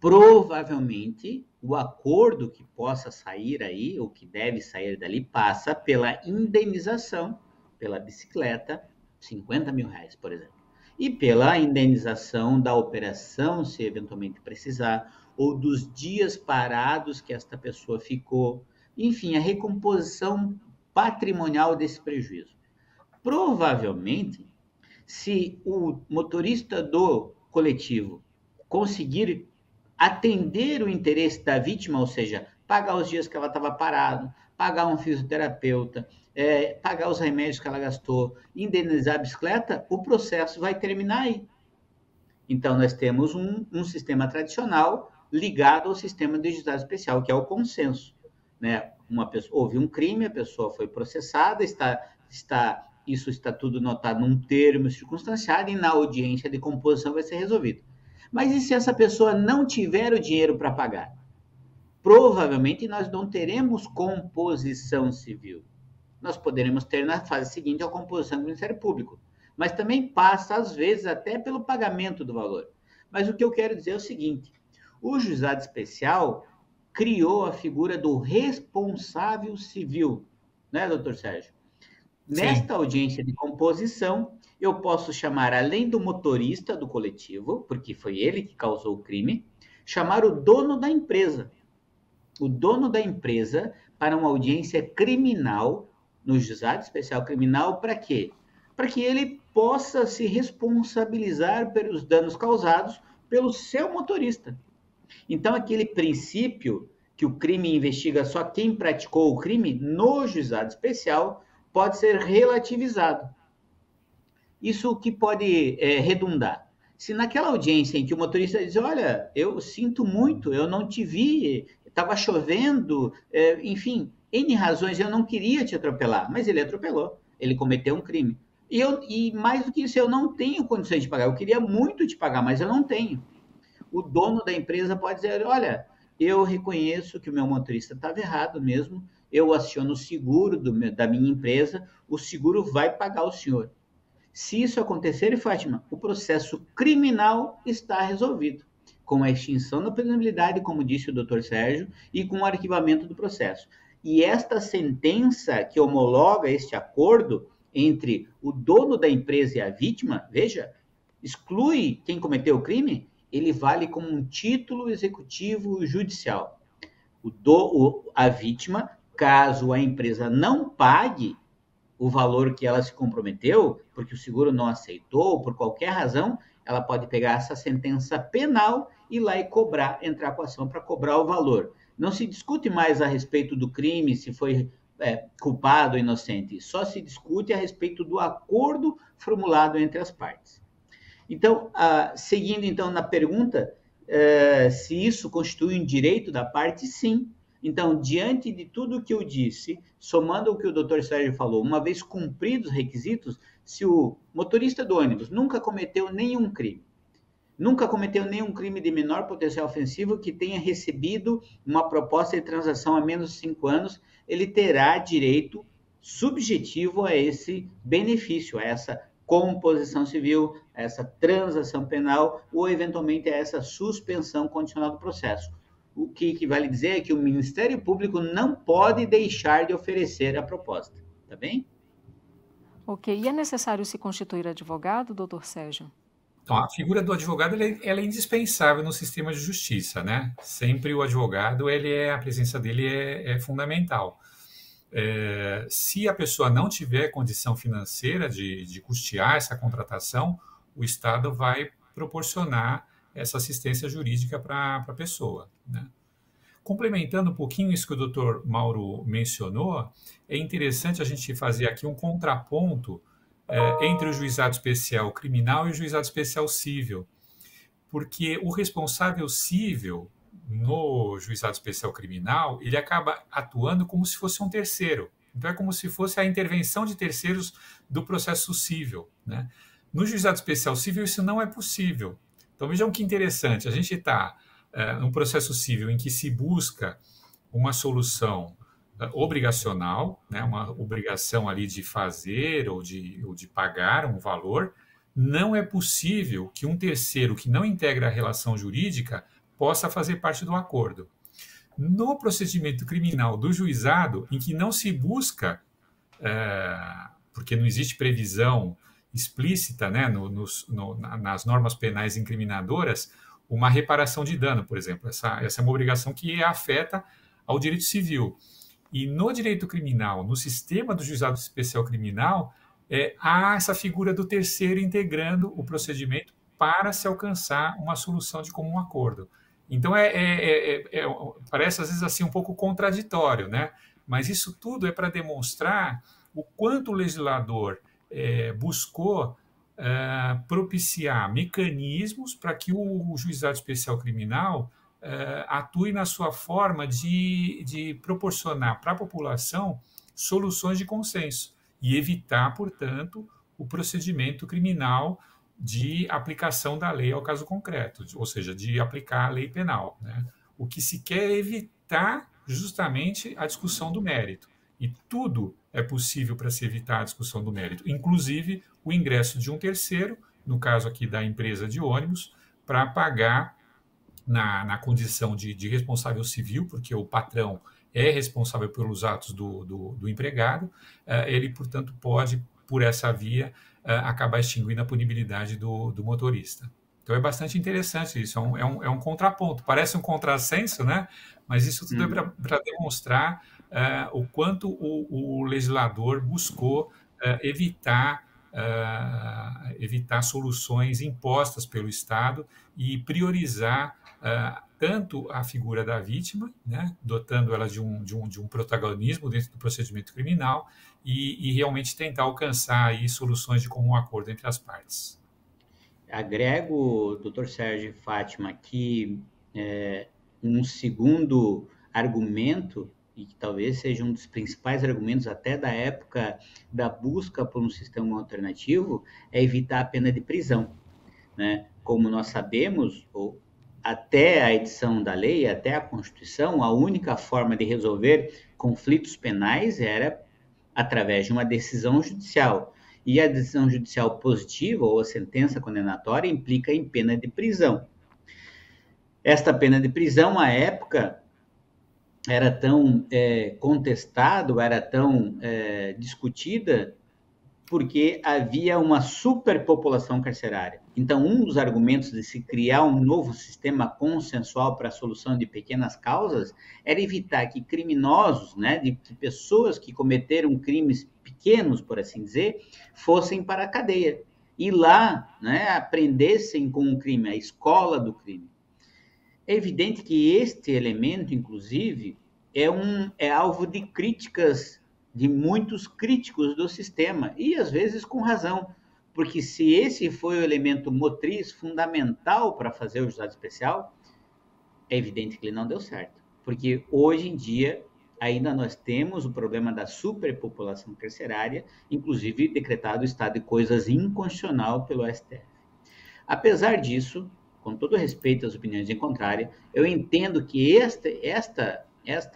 Provavelmente, o acordo que possa sair aí, ou que deve sair dali, passa pela indenização pela bicicleta, 50 mil reais, por exemplo. E pela indenização da operação, se eventualmente precisar, ou dos dias parados que esta pessoa ficou. Enfim, a recomposição patrimonial desse prejuízo. Provavelmente, se o motorista do coletivo conseguir atender o interesse da vítima, ou seja, pagar os dias que ela estava parada, pagar um fisioterapeuta, pagar os remédios que ela gastou, indenizar a bicicleta, o processo vai terminar aí. Então, nós temos um sistema tradicional ligado ao sistema de juizado especial, que é o consenso. Né? Houve um crime, a pessoa foi processada, isso está tudo notado num termo circunstanciado e na audiência de composição vai ser resolvido. Mas e se essa pessoa não tiver o dinheiro para pagar? Provavelmente nós não teremos composição civil. Nós poderemos ter na fase seguinte a composição do Ministério Público, mas também passa, às vezes, até pelo pagamento do valor. Mas o que eu quero dizer é o seguinte, o juizado especial criou a figura do responsável civil, né, doutor Sérgio? Sim. Nesta audiência de composição, eu posso chamar, além do motorista do coletivo, porque foi ele que causou o crime, chamar o dono da empresa. O dono da empresa para uma audiência criminal, no juizado especial criminal, para quê? Para que ele possa se responsabilizar pelos danos causados pelo seu motorista. Então, aquele princípio que o crime investiga só quem praticou o crime, no juizado especial, pode ser relativizado. Isso que pode redundar. Se naquela audiência em que o motorista diz, olha, eu sinto muito, eu não te vi, estava chovendo, enfim, N razões, eu não queria te atropelar, mas ele atropelou, ele cometeu um crime. E mais do que isso, eu não tenho condições de pagar, eu queria muito te pagar, mas eu não tenho. O dono da empresa pode dizer, olha, eu reconheço que o meu motorista estava errado mesmo, eu aciono o seguro da minha empresa, o seguro vai pagar o senhor. Se isso acontecer, Fátima, o processo criminal está resolvido. com a extinção da punibilidade, como disse o doutor Sérgio, e com o arquivamento do processo. E esta sentença que homologa este acordo entre o dono da empresa e a vítima, veja, exclui quem cometeu o crime, ele vale como um título executivo judicial. A vítima, caso a empresa não pague o valor que ela se comprometeu, porque o seguro não aceitou, por qualquer razão, ela pode pegar essa sentença penal e ir lá e cobrar, entrar com a ação para cobrar o valor. Não se discute mais a respeito do crime, se foi culpado ou inocente, só se discute a respeito do acordo formulado entre as partes. Então, seguindo então na pergunta, se isso constitui um direito da parte, sim. Então, diante de tudo o que eu disse, somando o que o doutor Sérgio falou, uma vez cumpridos os requisitos, se o motorista do ônibus nunca cometeu nenhum crime de menor potencial ofensivo que tenha recebido uma proposta de transação há menos de 5 anos, ele terá direito subjetivo a esse benefício, a essa composição civil, a essa transação penal ou, eventualmente, a essa suspensão condicional do processo. O que vale dizer é que o Ministério Público não pode deixar de oferecer a proposta, tá bem? Ok. E é necessário se constituir advogado, doutor Sérgio? Então, a figura do advogado ela é indispensável no sistema de justiça, né? Sempre o advogado, a presença dele é fundamental. Se a pessoa não tiver condição financeira de custear essa contratação, o Estado vai proporcionar essa assistência jurídica para a pessoa, né? Complementando um pouquinho isso que o doutor Mauro mencionou, é interessante a gente fazer aqui um contraponto entre o juizado especial criminal e o juizado especial cível, porque o responsável cível no juizado especial criminal, ele acaba atuando como se fosse um terceiro. Então, é como se fosse a intervenção de terceiros do processo cível, né? No juizado especial cível, isso não é possível. Então, vejam que interessante, a gente está num processo cível em que se busca uma solução obrigacional, né, uma obrigação ali de fazer ou de pagar um valor. Não é possível que um terceiro que não integra a relação jurídica possa fazer parte do acordo. No procedimento criminal do juizado, em que não se busca, porque não existe previsão explícita, né, nas normas penais incriminadoras, uma reparação de dano, por exemplo. Essa é uma obrigação que afeta ao direito civil. E no direito criminal, no sistema do juizado especial criminal, há essa figura do terceiro integrando o procedimento para se alcançar uma solução de comum acordo. Então, parece às vezes assim um pouco contraditório, né? Mas isso tudo é para demonstrar o quanto o legislador buscou propiciar mecanismos para que o juizado especial criminal atue na sua forma de proporcionar para a população soluções de consenso e evitar, portanto, o procedimento criminal de aplicação da lei ao caso concreto, ou seja, de aplicar a lei penal, né? O que se quer é evitar justamente a discussão do mérito. E tudo é possível para se evitar a discussão do mérito, inclusive o ingresso de um terceiro, no caso aqui da empresa de ônibus, para pagar na condição de responsável civil, porque o patrão é responsável pelos atos do empregado, ele, portanto, pode, por essa via, acabar extinguindo a punibilidade do motorista. Então é bastante interessante isso, é um contraponto, parece um contrassenso, né? Mas isso tudo é para demonstrar o quanto o legislador buscou evitar soluções impostas pelo Estado e priorizar tanto a figura da vítima, né, dotando ela de um protagonismo dentro do procedimento criminal e realmente tentar alcançar aí soluções de comum acordo entre as partes. Agrego, doutor Sérgio e Fátima, que um segundo argumento, e que talvez seja um dos principais argumentos até da época da busca por um sistema alternativo, é evitar a pena de prisão, né? Como nós sabemos, até a edição da lei, até a Constituição, a única forma de resolver conflitos penais era através de uma decisão judicial. E a decisão judicial positiva ou a sentença condenatória implica em pena de prisão. Esta pena de prisão, à época, era tão contestada, era tão discutida, porque havia uma superpopulação carcerária. Então, um dos argumentos de se criar um novo sistema consensual para a solução de pequenas causas era evitar que criminosos, né, de pessoas que cometeram crimes pequenos, por assim dizer, fossem para a cadeia e lá, né, aprendessem com o crime, a escola do crime. É evidente que este elemento, inclusive, é alvo de críticas de muitos críticos do sistema, e às vezes com razão, porque se esse foi o elemento motriz fundamental para fazer o juizado especial, é evidente que ele não deu certo, porque hoje em dia ainda nós temos o problema da superpopulação carcerária, inclusive decretado o estado de coisas inconstitucional pelo STF. Apesar disso, com todo respeito às opiniões em contrário, eu entendo que esta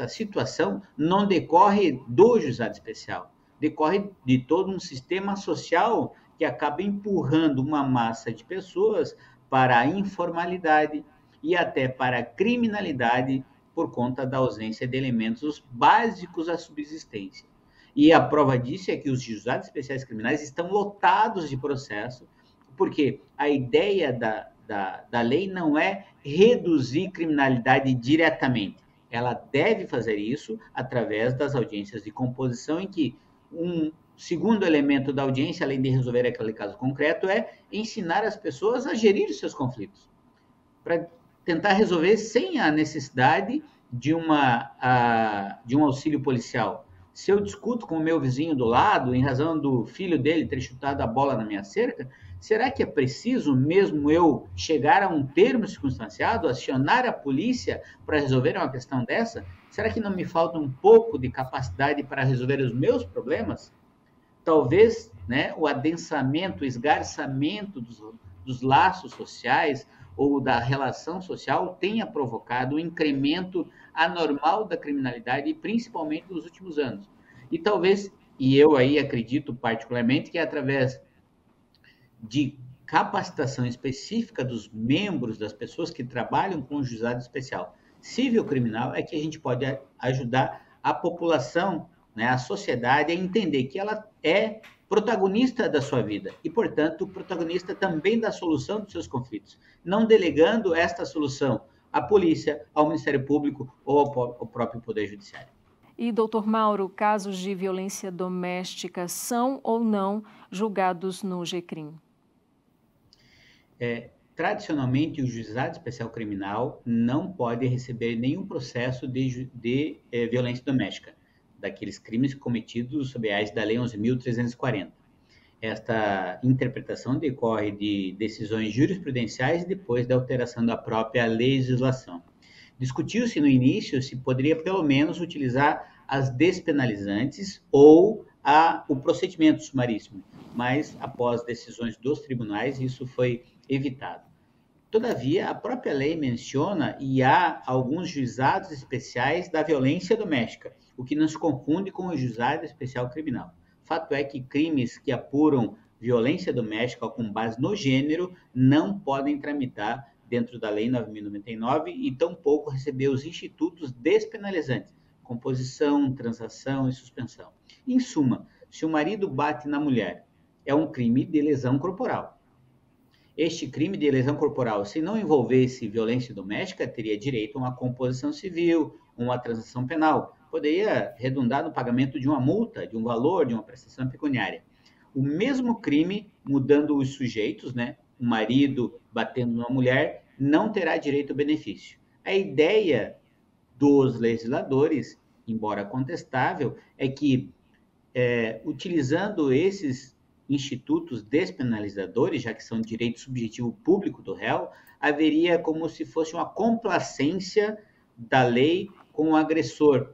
situação não decorre do juizado especial, decorre de todo um sistema social que acaba empurrando uma massa de pessoas para a informalidade e até para a criminalidade por conta da ausência de elementos básicos à subsistência. E a prova disso é que os juizados especiais criminais estão lotados de processo, porque a ideia da lei não é reduzir criminalidade diretamente. Ela deve fazer isso através das audiências de composição, em que um segundo elemento da audiência, além de resolver aquele caso concreto, é ensinar as pessoas a gerir os seus conflitos, para tentar resolver sem a necessidade de um auxílio policial. Se eu discuto com o meu vizinho do lado, em razão do filho dele ter chutado a bola na minha cerca, será que é preciso mesmo eu chegar a um termo circunstanciado, acionar a polícia para resolver uma questão dessa? Será que não me falta um pouco de capacidade para resolver os meus problemas? Talvez, né, o adensamento, o esgarçamento dos laços sociais ou da relação social tenha provocado um incremento anormal da criminalidade, principalmente nos últimos anos. E talvez, e eu aí acredito particularmente, que através de capacitação específica dos membros, das pessoas que trabalham com o juizado especial civil-criminal, é que a gente pode ajudar a população, né, a sociedade, a entender que ela é protagonista da sua vida e, portanto, protagonista também da solução dos seus conflitos, não delegando esta solução à polícia, ao Ministério Público ou ao próprio Poder Judiciário. E, doutor Mauro, casos de violência doméstica são ou não julgados no Jecrim? Tradicionalmente, o Juizado Especial Criminal não pode receber nenhum processo de violência doméstica, daqueles crimes cometidos sob a égide da Lei 11.340. Esta interpretação decorre de decisões jurisprudenciais depois da alteração da própria legislação. Discutiu-se no início se poderia, pelo menos, utilizar as despenalizantes ou o procedimento sumaríssimo, mas, após decisões dos tribunais, isso foi evitado. Todavia, a própria lei menciona e há alguns juizados especiais da violência doméstica, o que não se confunde com o juizado especial criminal. Fato é que crimes que apuram violência doméstica com base no gênero não podem tramitar dentro da Lei 9.099 e tampouco receber os institutos despenalizantes, composição, transação e suspensão. Em suma, se o marido bate na mulher, é um crime de lesão corporal. Este crime de lesão corporal, se não envolvesse violência doméstica, teria direito a uma composição civil, uma transação penal. Poderia redundar no pagamento de uma multa, de um valor, de uma prestação pecuniária. O mesmo crime, mudando os sujeitos, né? O marido batendo numa mulher, não terá direito ao benefício. A ideia dos legisladores, embora contestável, é que, utilizando esses institutos despenalizadores, já que são direito subjetivo público do réu, haveria como se fosse uma complacência da lei com o agressor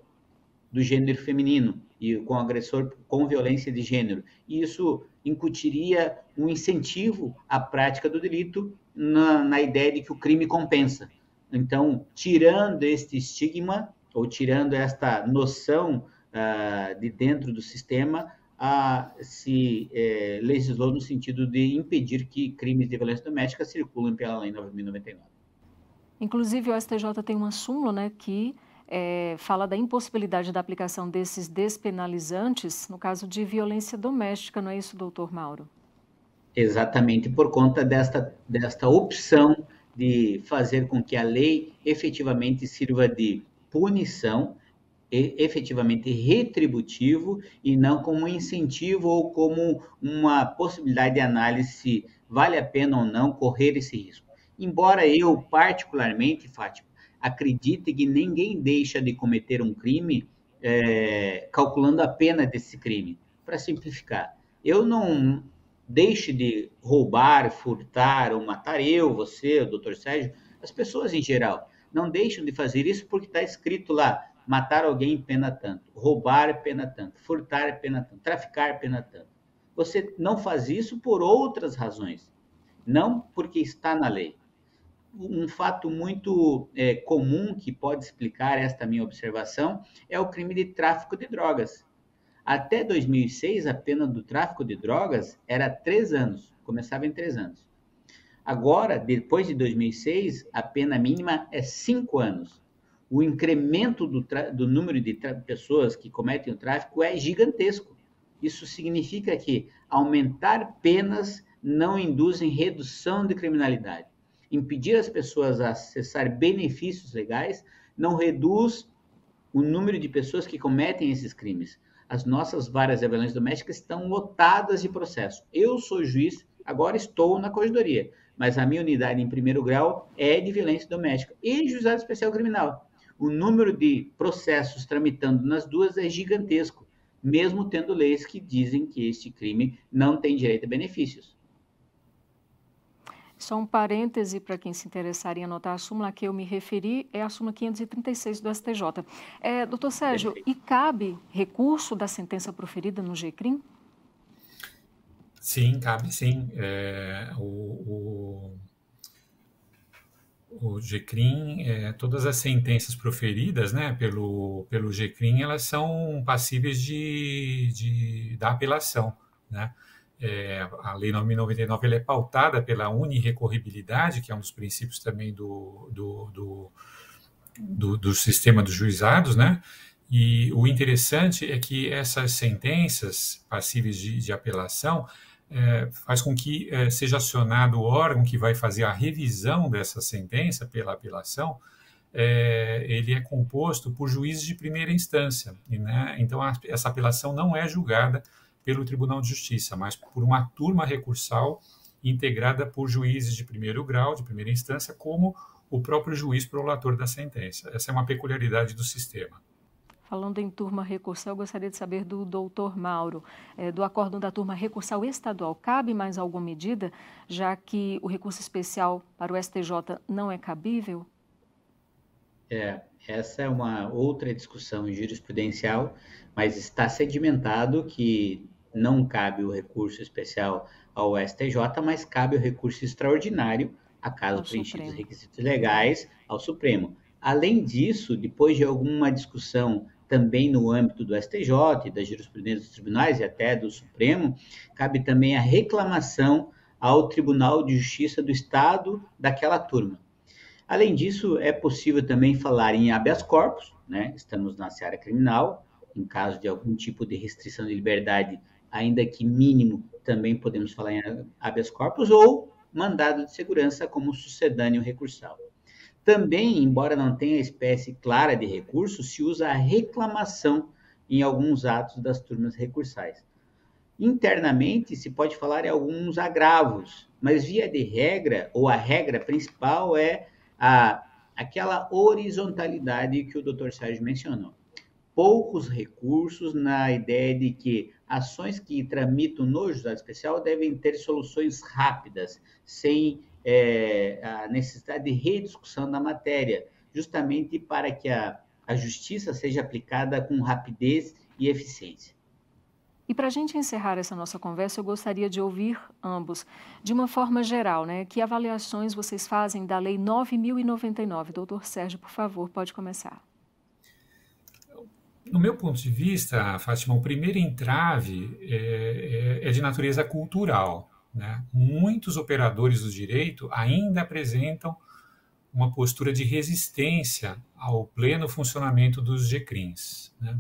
do gênero feminino e com o agressor com violência de gênero. E isso incutiria um incentivo à prática do delito na ideia de que o crime compensa. Então, tirando este estigma, ou tirando esta noção de dentro do sistema, se legislou no sentido de impedir que crimes de violência doméstica circulem pela Lei 9.099. Inclusive, o STJ tem uma súmula, né, que fala da impossibilidade da aplicação desses despenalizantes no caso de violência doméstica, não é isso, doutor Mauro? Exatamente, por conta desta opção de fazer com que a lei efetivamente sirva de punição, efetivamente retributivo, e não como um incentivo ou como uma possibilidade de análise se vale a pena ou não correr esse risco. Embora eu, particularmente, Fátima, acredite que ninguém deixa de cometer um crime calculando a pena desse crime. Para simplificar, eu não deixo de roubar, furtar ou matar, eu, você, o doutor Sérgio, as pessoas em geral, não deixam de fazer isso porque está escrito lá: matar alguém, pena tanto; roubar, pena tanto; furtar, pena tanto; traficar, pena tanto. Você não faz isso por outras razões, não porque está na lei. Um fato muito comum que pode explicar esta minha observação é o crime de tráfico de drogas. Até 2006, a pena do tráfico de drogas era 3 anos, começava em 3 anos. Agora, depois de 2006, a pena mínima é 5 anos. O incremento do número de pessoas que cometem o tráfico é gigantesco. Isso significa que aumentar penas não induzem redução de criminalidade. Impedir as pessoas a acessar benefícios legais não reduz o número de pessoas que cometem esses crimes. As nossas varas de violência doméstica estão lotadas de processo. Eu sou juiz, agora estou na corregedoria, mas a minha unidade em 1º grau é de violência doméstica e juizado especial criminal. O número de processos tramitando nas duas é gigantesco, mesmo tendo leis que dizem que este crime não tem direito a benefícios. Só um parêntese para quem se interessar em anotar a súmula que eu me referi, é a súmula 536 do STJ. Doutor Sérgio, perfeito. E cabe recurso da sentença proferida no Jecrim? Sim, cabe sim. O Jecrim, todas as sentenças proferidas, né, pelo Jecrim, elas são passíveis da apelação, né? A Lei 9.099, ela é pautada pela unirrecorribilidade, que é um dos princípios também do sistema dos juizados, né? E o interessante é que essas sentenças passíveis de apelação faz com que seja acionado o órgão que vai fazer a revisão dessa sentença pela apelação. Ele é composto por juízes de primeira instância, né? Então essa apelação não é julgada pelo Tribunal de Justiça, mas por uma turma recursal integrada por juízes de 1º grau, de primeira instância, como o próprio juiz prolator da sentença. Essa é uma peculiaridade do sistema. Falando em turma recursal, eu gostaria de saber do doutor Mauro, do acórdão da turma recursal estadual, cabe mais alguma medida, já que o recurso especial para o STJ não é cabível? Essa é uma outra discussão jurisprudencial, mas está sedimentado que não cabe o recurso especial ao STJ, mas cabe o recurso extraordinário, a caso preenchidos os requisitos legais, ao Supremo. Além disso, depois de alguma discussão também no âmbito do STJ, da jurisprudência dos tribunais e até do Supremo, cabe também a reclamação ao Tribunal de Justiça do Estado daquela turma. Além disso, é possível também falar em habeas corpus, né? Estamos na seara criminal, em caso de algum tipo de restrição de liberdade, ainda que mínimo, também podemos falar em habeas corpus ou mandado de segurança como sucedâneo recursal. Também, embora não tenha espécie clara de recurso, se usa a reclamação em alguns atos das turmas recursais. Internamente, se pode falar em alguns agravos, mas via de regra, ou a regra principal é aquela horizontalidade que o Dr. Sérgio mencionou. Poucos recursos na ideia de que ações que tramitam no juizado especial devem ter soluções rápidas, sem a necessidade de rediscussão da matéria, justamente para que a justiça seja aplicada com rapidez e eficiência. E para a gente encerrar essa nossa conversa, eu gostaria de ouvir ambos, de uma forma geral, né? Que avaliações vocês fazem da Lei 9.099? Doutor Sérgio, por favor, pode começar. No meu ponto de vista, Fátima, o primeiro entrave é de natureza cultural, né? Muitos operadores do direito ainda apresentam uma postura de resistência ao pleno funcionamento dos Jecrims, né?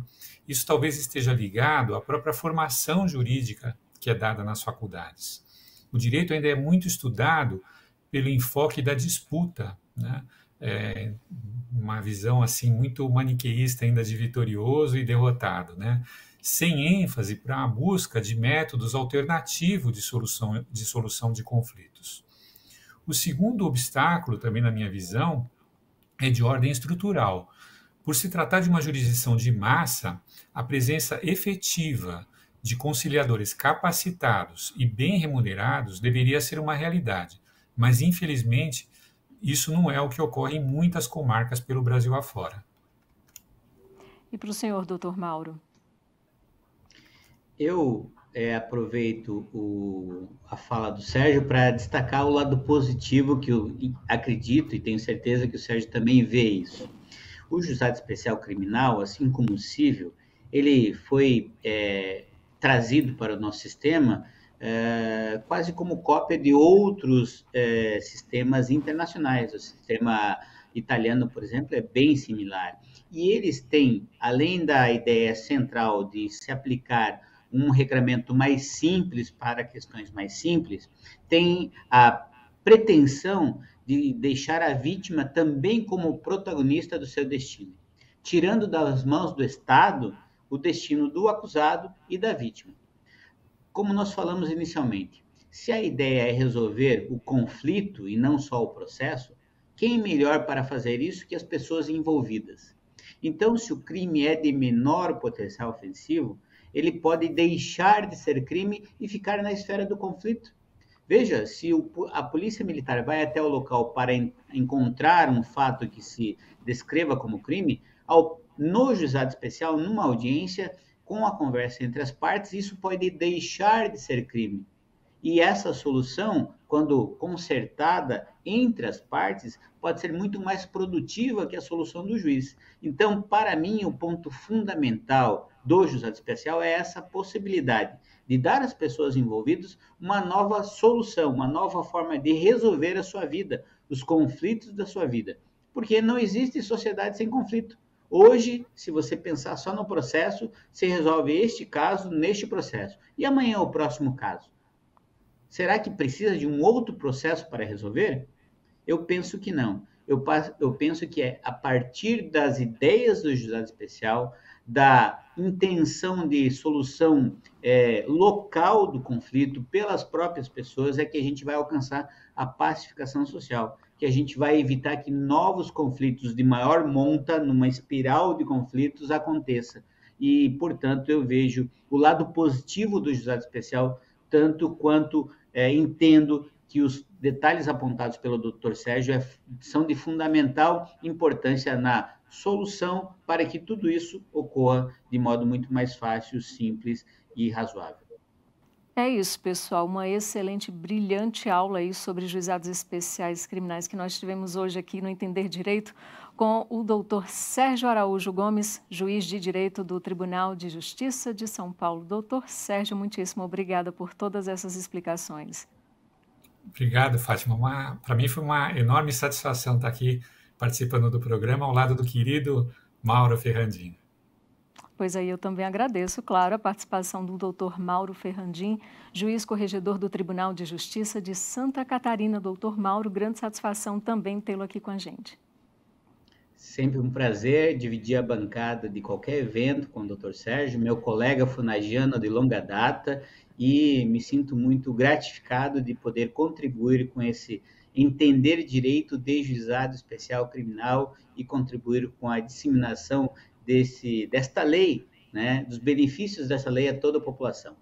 Isso talvez esteja ligado à própria formação jurídica que é dada nas faculdades. O direito ainda é muito estudado pelo enfoque da disputa, né? É uma visão assim muito maniqueísta ainda de vitorioso e derrotado, né? Sem ênfase para a busca de métodos alternativos de solução de conflitos. O segundo obstáculo, também na minha visão, é de ordem estrutural. Por se tratar de uma jurisdição de massa, a presença efetiva de conciliadores capacitados e bem remunerados deveria ser uma realidade, mas infelizmente isso não é o que ocorre em muitas comarcas pelo Brasil afora. E para o senhor, doutor Mauro? Eu aproveito a fala do Sérgio para destacar o lado positivo que eu acredito e tenho certeza que o Sérgio também vê isso. O Juizado Especial Criminal, assim como o cível, ele foi trazido para o nosso sistema quase como cópia de outros sistemas internacionais. O sistema italiano, por exemplo, é bem similar. E eles têm, além da ideia central de se aplicar um regramento mais simples para questões mais simples, tem a pretensão de deixar a vítima também como protagonista do seu destino, tirando das mãos do Estado o destino do acusado e da vítima. Como nós falamos inicialmente, se a ideia é resolver o conflito e não só o processo, quem melhor para fazer isso que as pessoas envolvidas? Então, se o crime é de menor potencial ofensivo, ele pode deixar de ser crime e ficar na esfera do conflito. Veja, se a polícia militar vai até o local para encontrar um fato que se descreva como crime, no juizado especial, numa audiência, com a conversa entre as partes, isso pode deixar de ser crime. E essa solução, quando concertada entre as partes, pode ser muito mais produtiva que a solução do juiz. Então, para mim, o ponto fundamental do juizado especial é essa possibilidade de dar às pessoas envolvidas uma nova solução, uma nova forma de resolver a sua vida, os conflitos da sua vida. Porque não existe sociedade sem conflito. Hoje, se você pensar só no processo, você resolve este caso neste processo. E amanhã o próximo caso? Será que precisa de um outro processo para resolver? Eu penso que não. Eu penso que é a partir das ideias do juizado especial, da intenção de solução local do conflito pelas próprias pessoas, é que a gente vai alcançar a pacificação social, que a gente vai evitar que novos conflitos de maior monta, numa espiral de conflitos, aconteça. E, portanto, eu vejo o lado positivo do juizado especial, tanto quanto entendo que os detalhes apontados pelo Dr. Sérgio são de fundamental importância na solução para que tudo isso ocorra de modo muito mais fácil, simples e razoável. É isso, pessoal. Uma excelente, brilhante aula aí sobre juizados especiais criminais que nós tivemos hoje aqui no Entender Direito com o doutor Sérgio Araújo Gomes, juiz de Direito do Tribunal de Justiça de São Paulo. Doutor Sérgio, muitíssimo obrigada por todas essas explicações. Obrigado, Fátima. Para mim foi uma enorme satisfação estar aqui participando do programa ao lado do querido Mauro Ferrandin. Pois aí, eu também agradeço, claro, a participação do doutor Mauro Ferrandin, juiz corregedor do Tribunal de Justiça de Santa Catarina. Doutor Mauro, grande satisfação também tê-lo aqui com a gente. Sempre um prazer dividir a bancada de qualquer evento com o doutor Sérgio, meu colega funagiano de longa data, e me sinto muito gratificado de poder contribuir com esse entender direito de juizado especial criminal e contribuir com a disseminação desta lei, né, dos benefícios dessa lei a toda a população.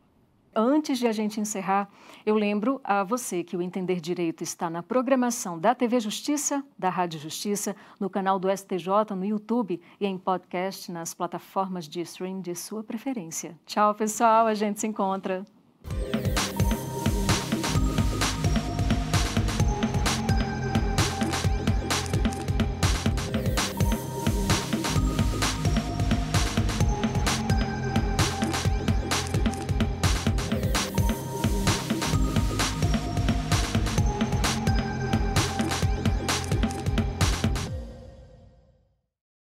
Antes de a gente encerrar, eu lembro a você que o Entender Direito está na programação da TV Justiça, da Rádio Justiça, no canal do STJ, no YouTube e em podcast nas plataformas de stream de sua preferência. Tchau, pessoal, a gente se encontra.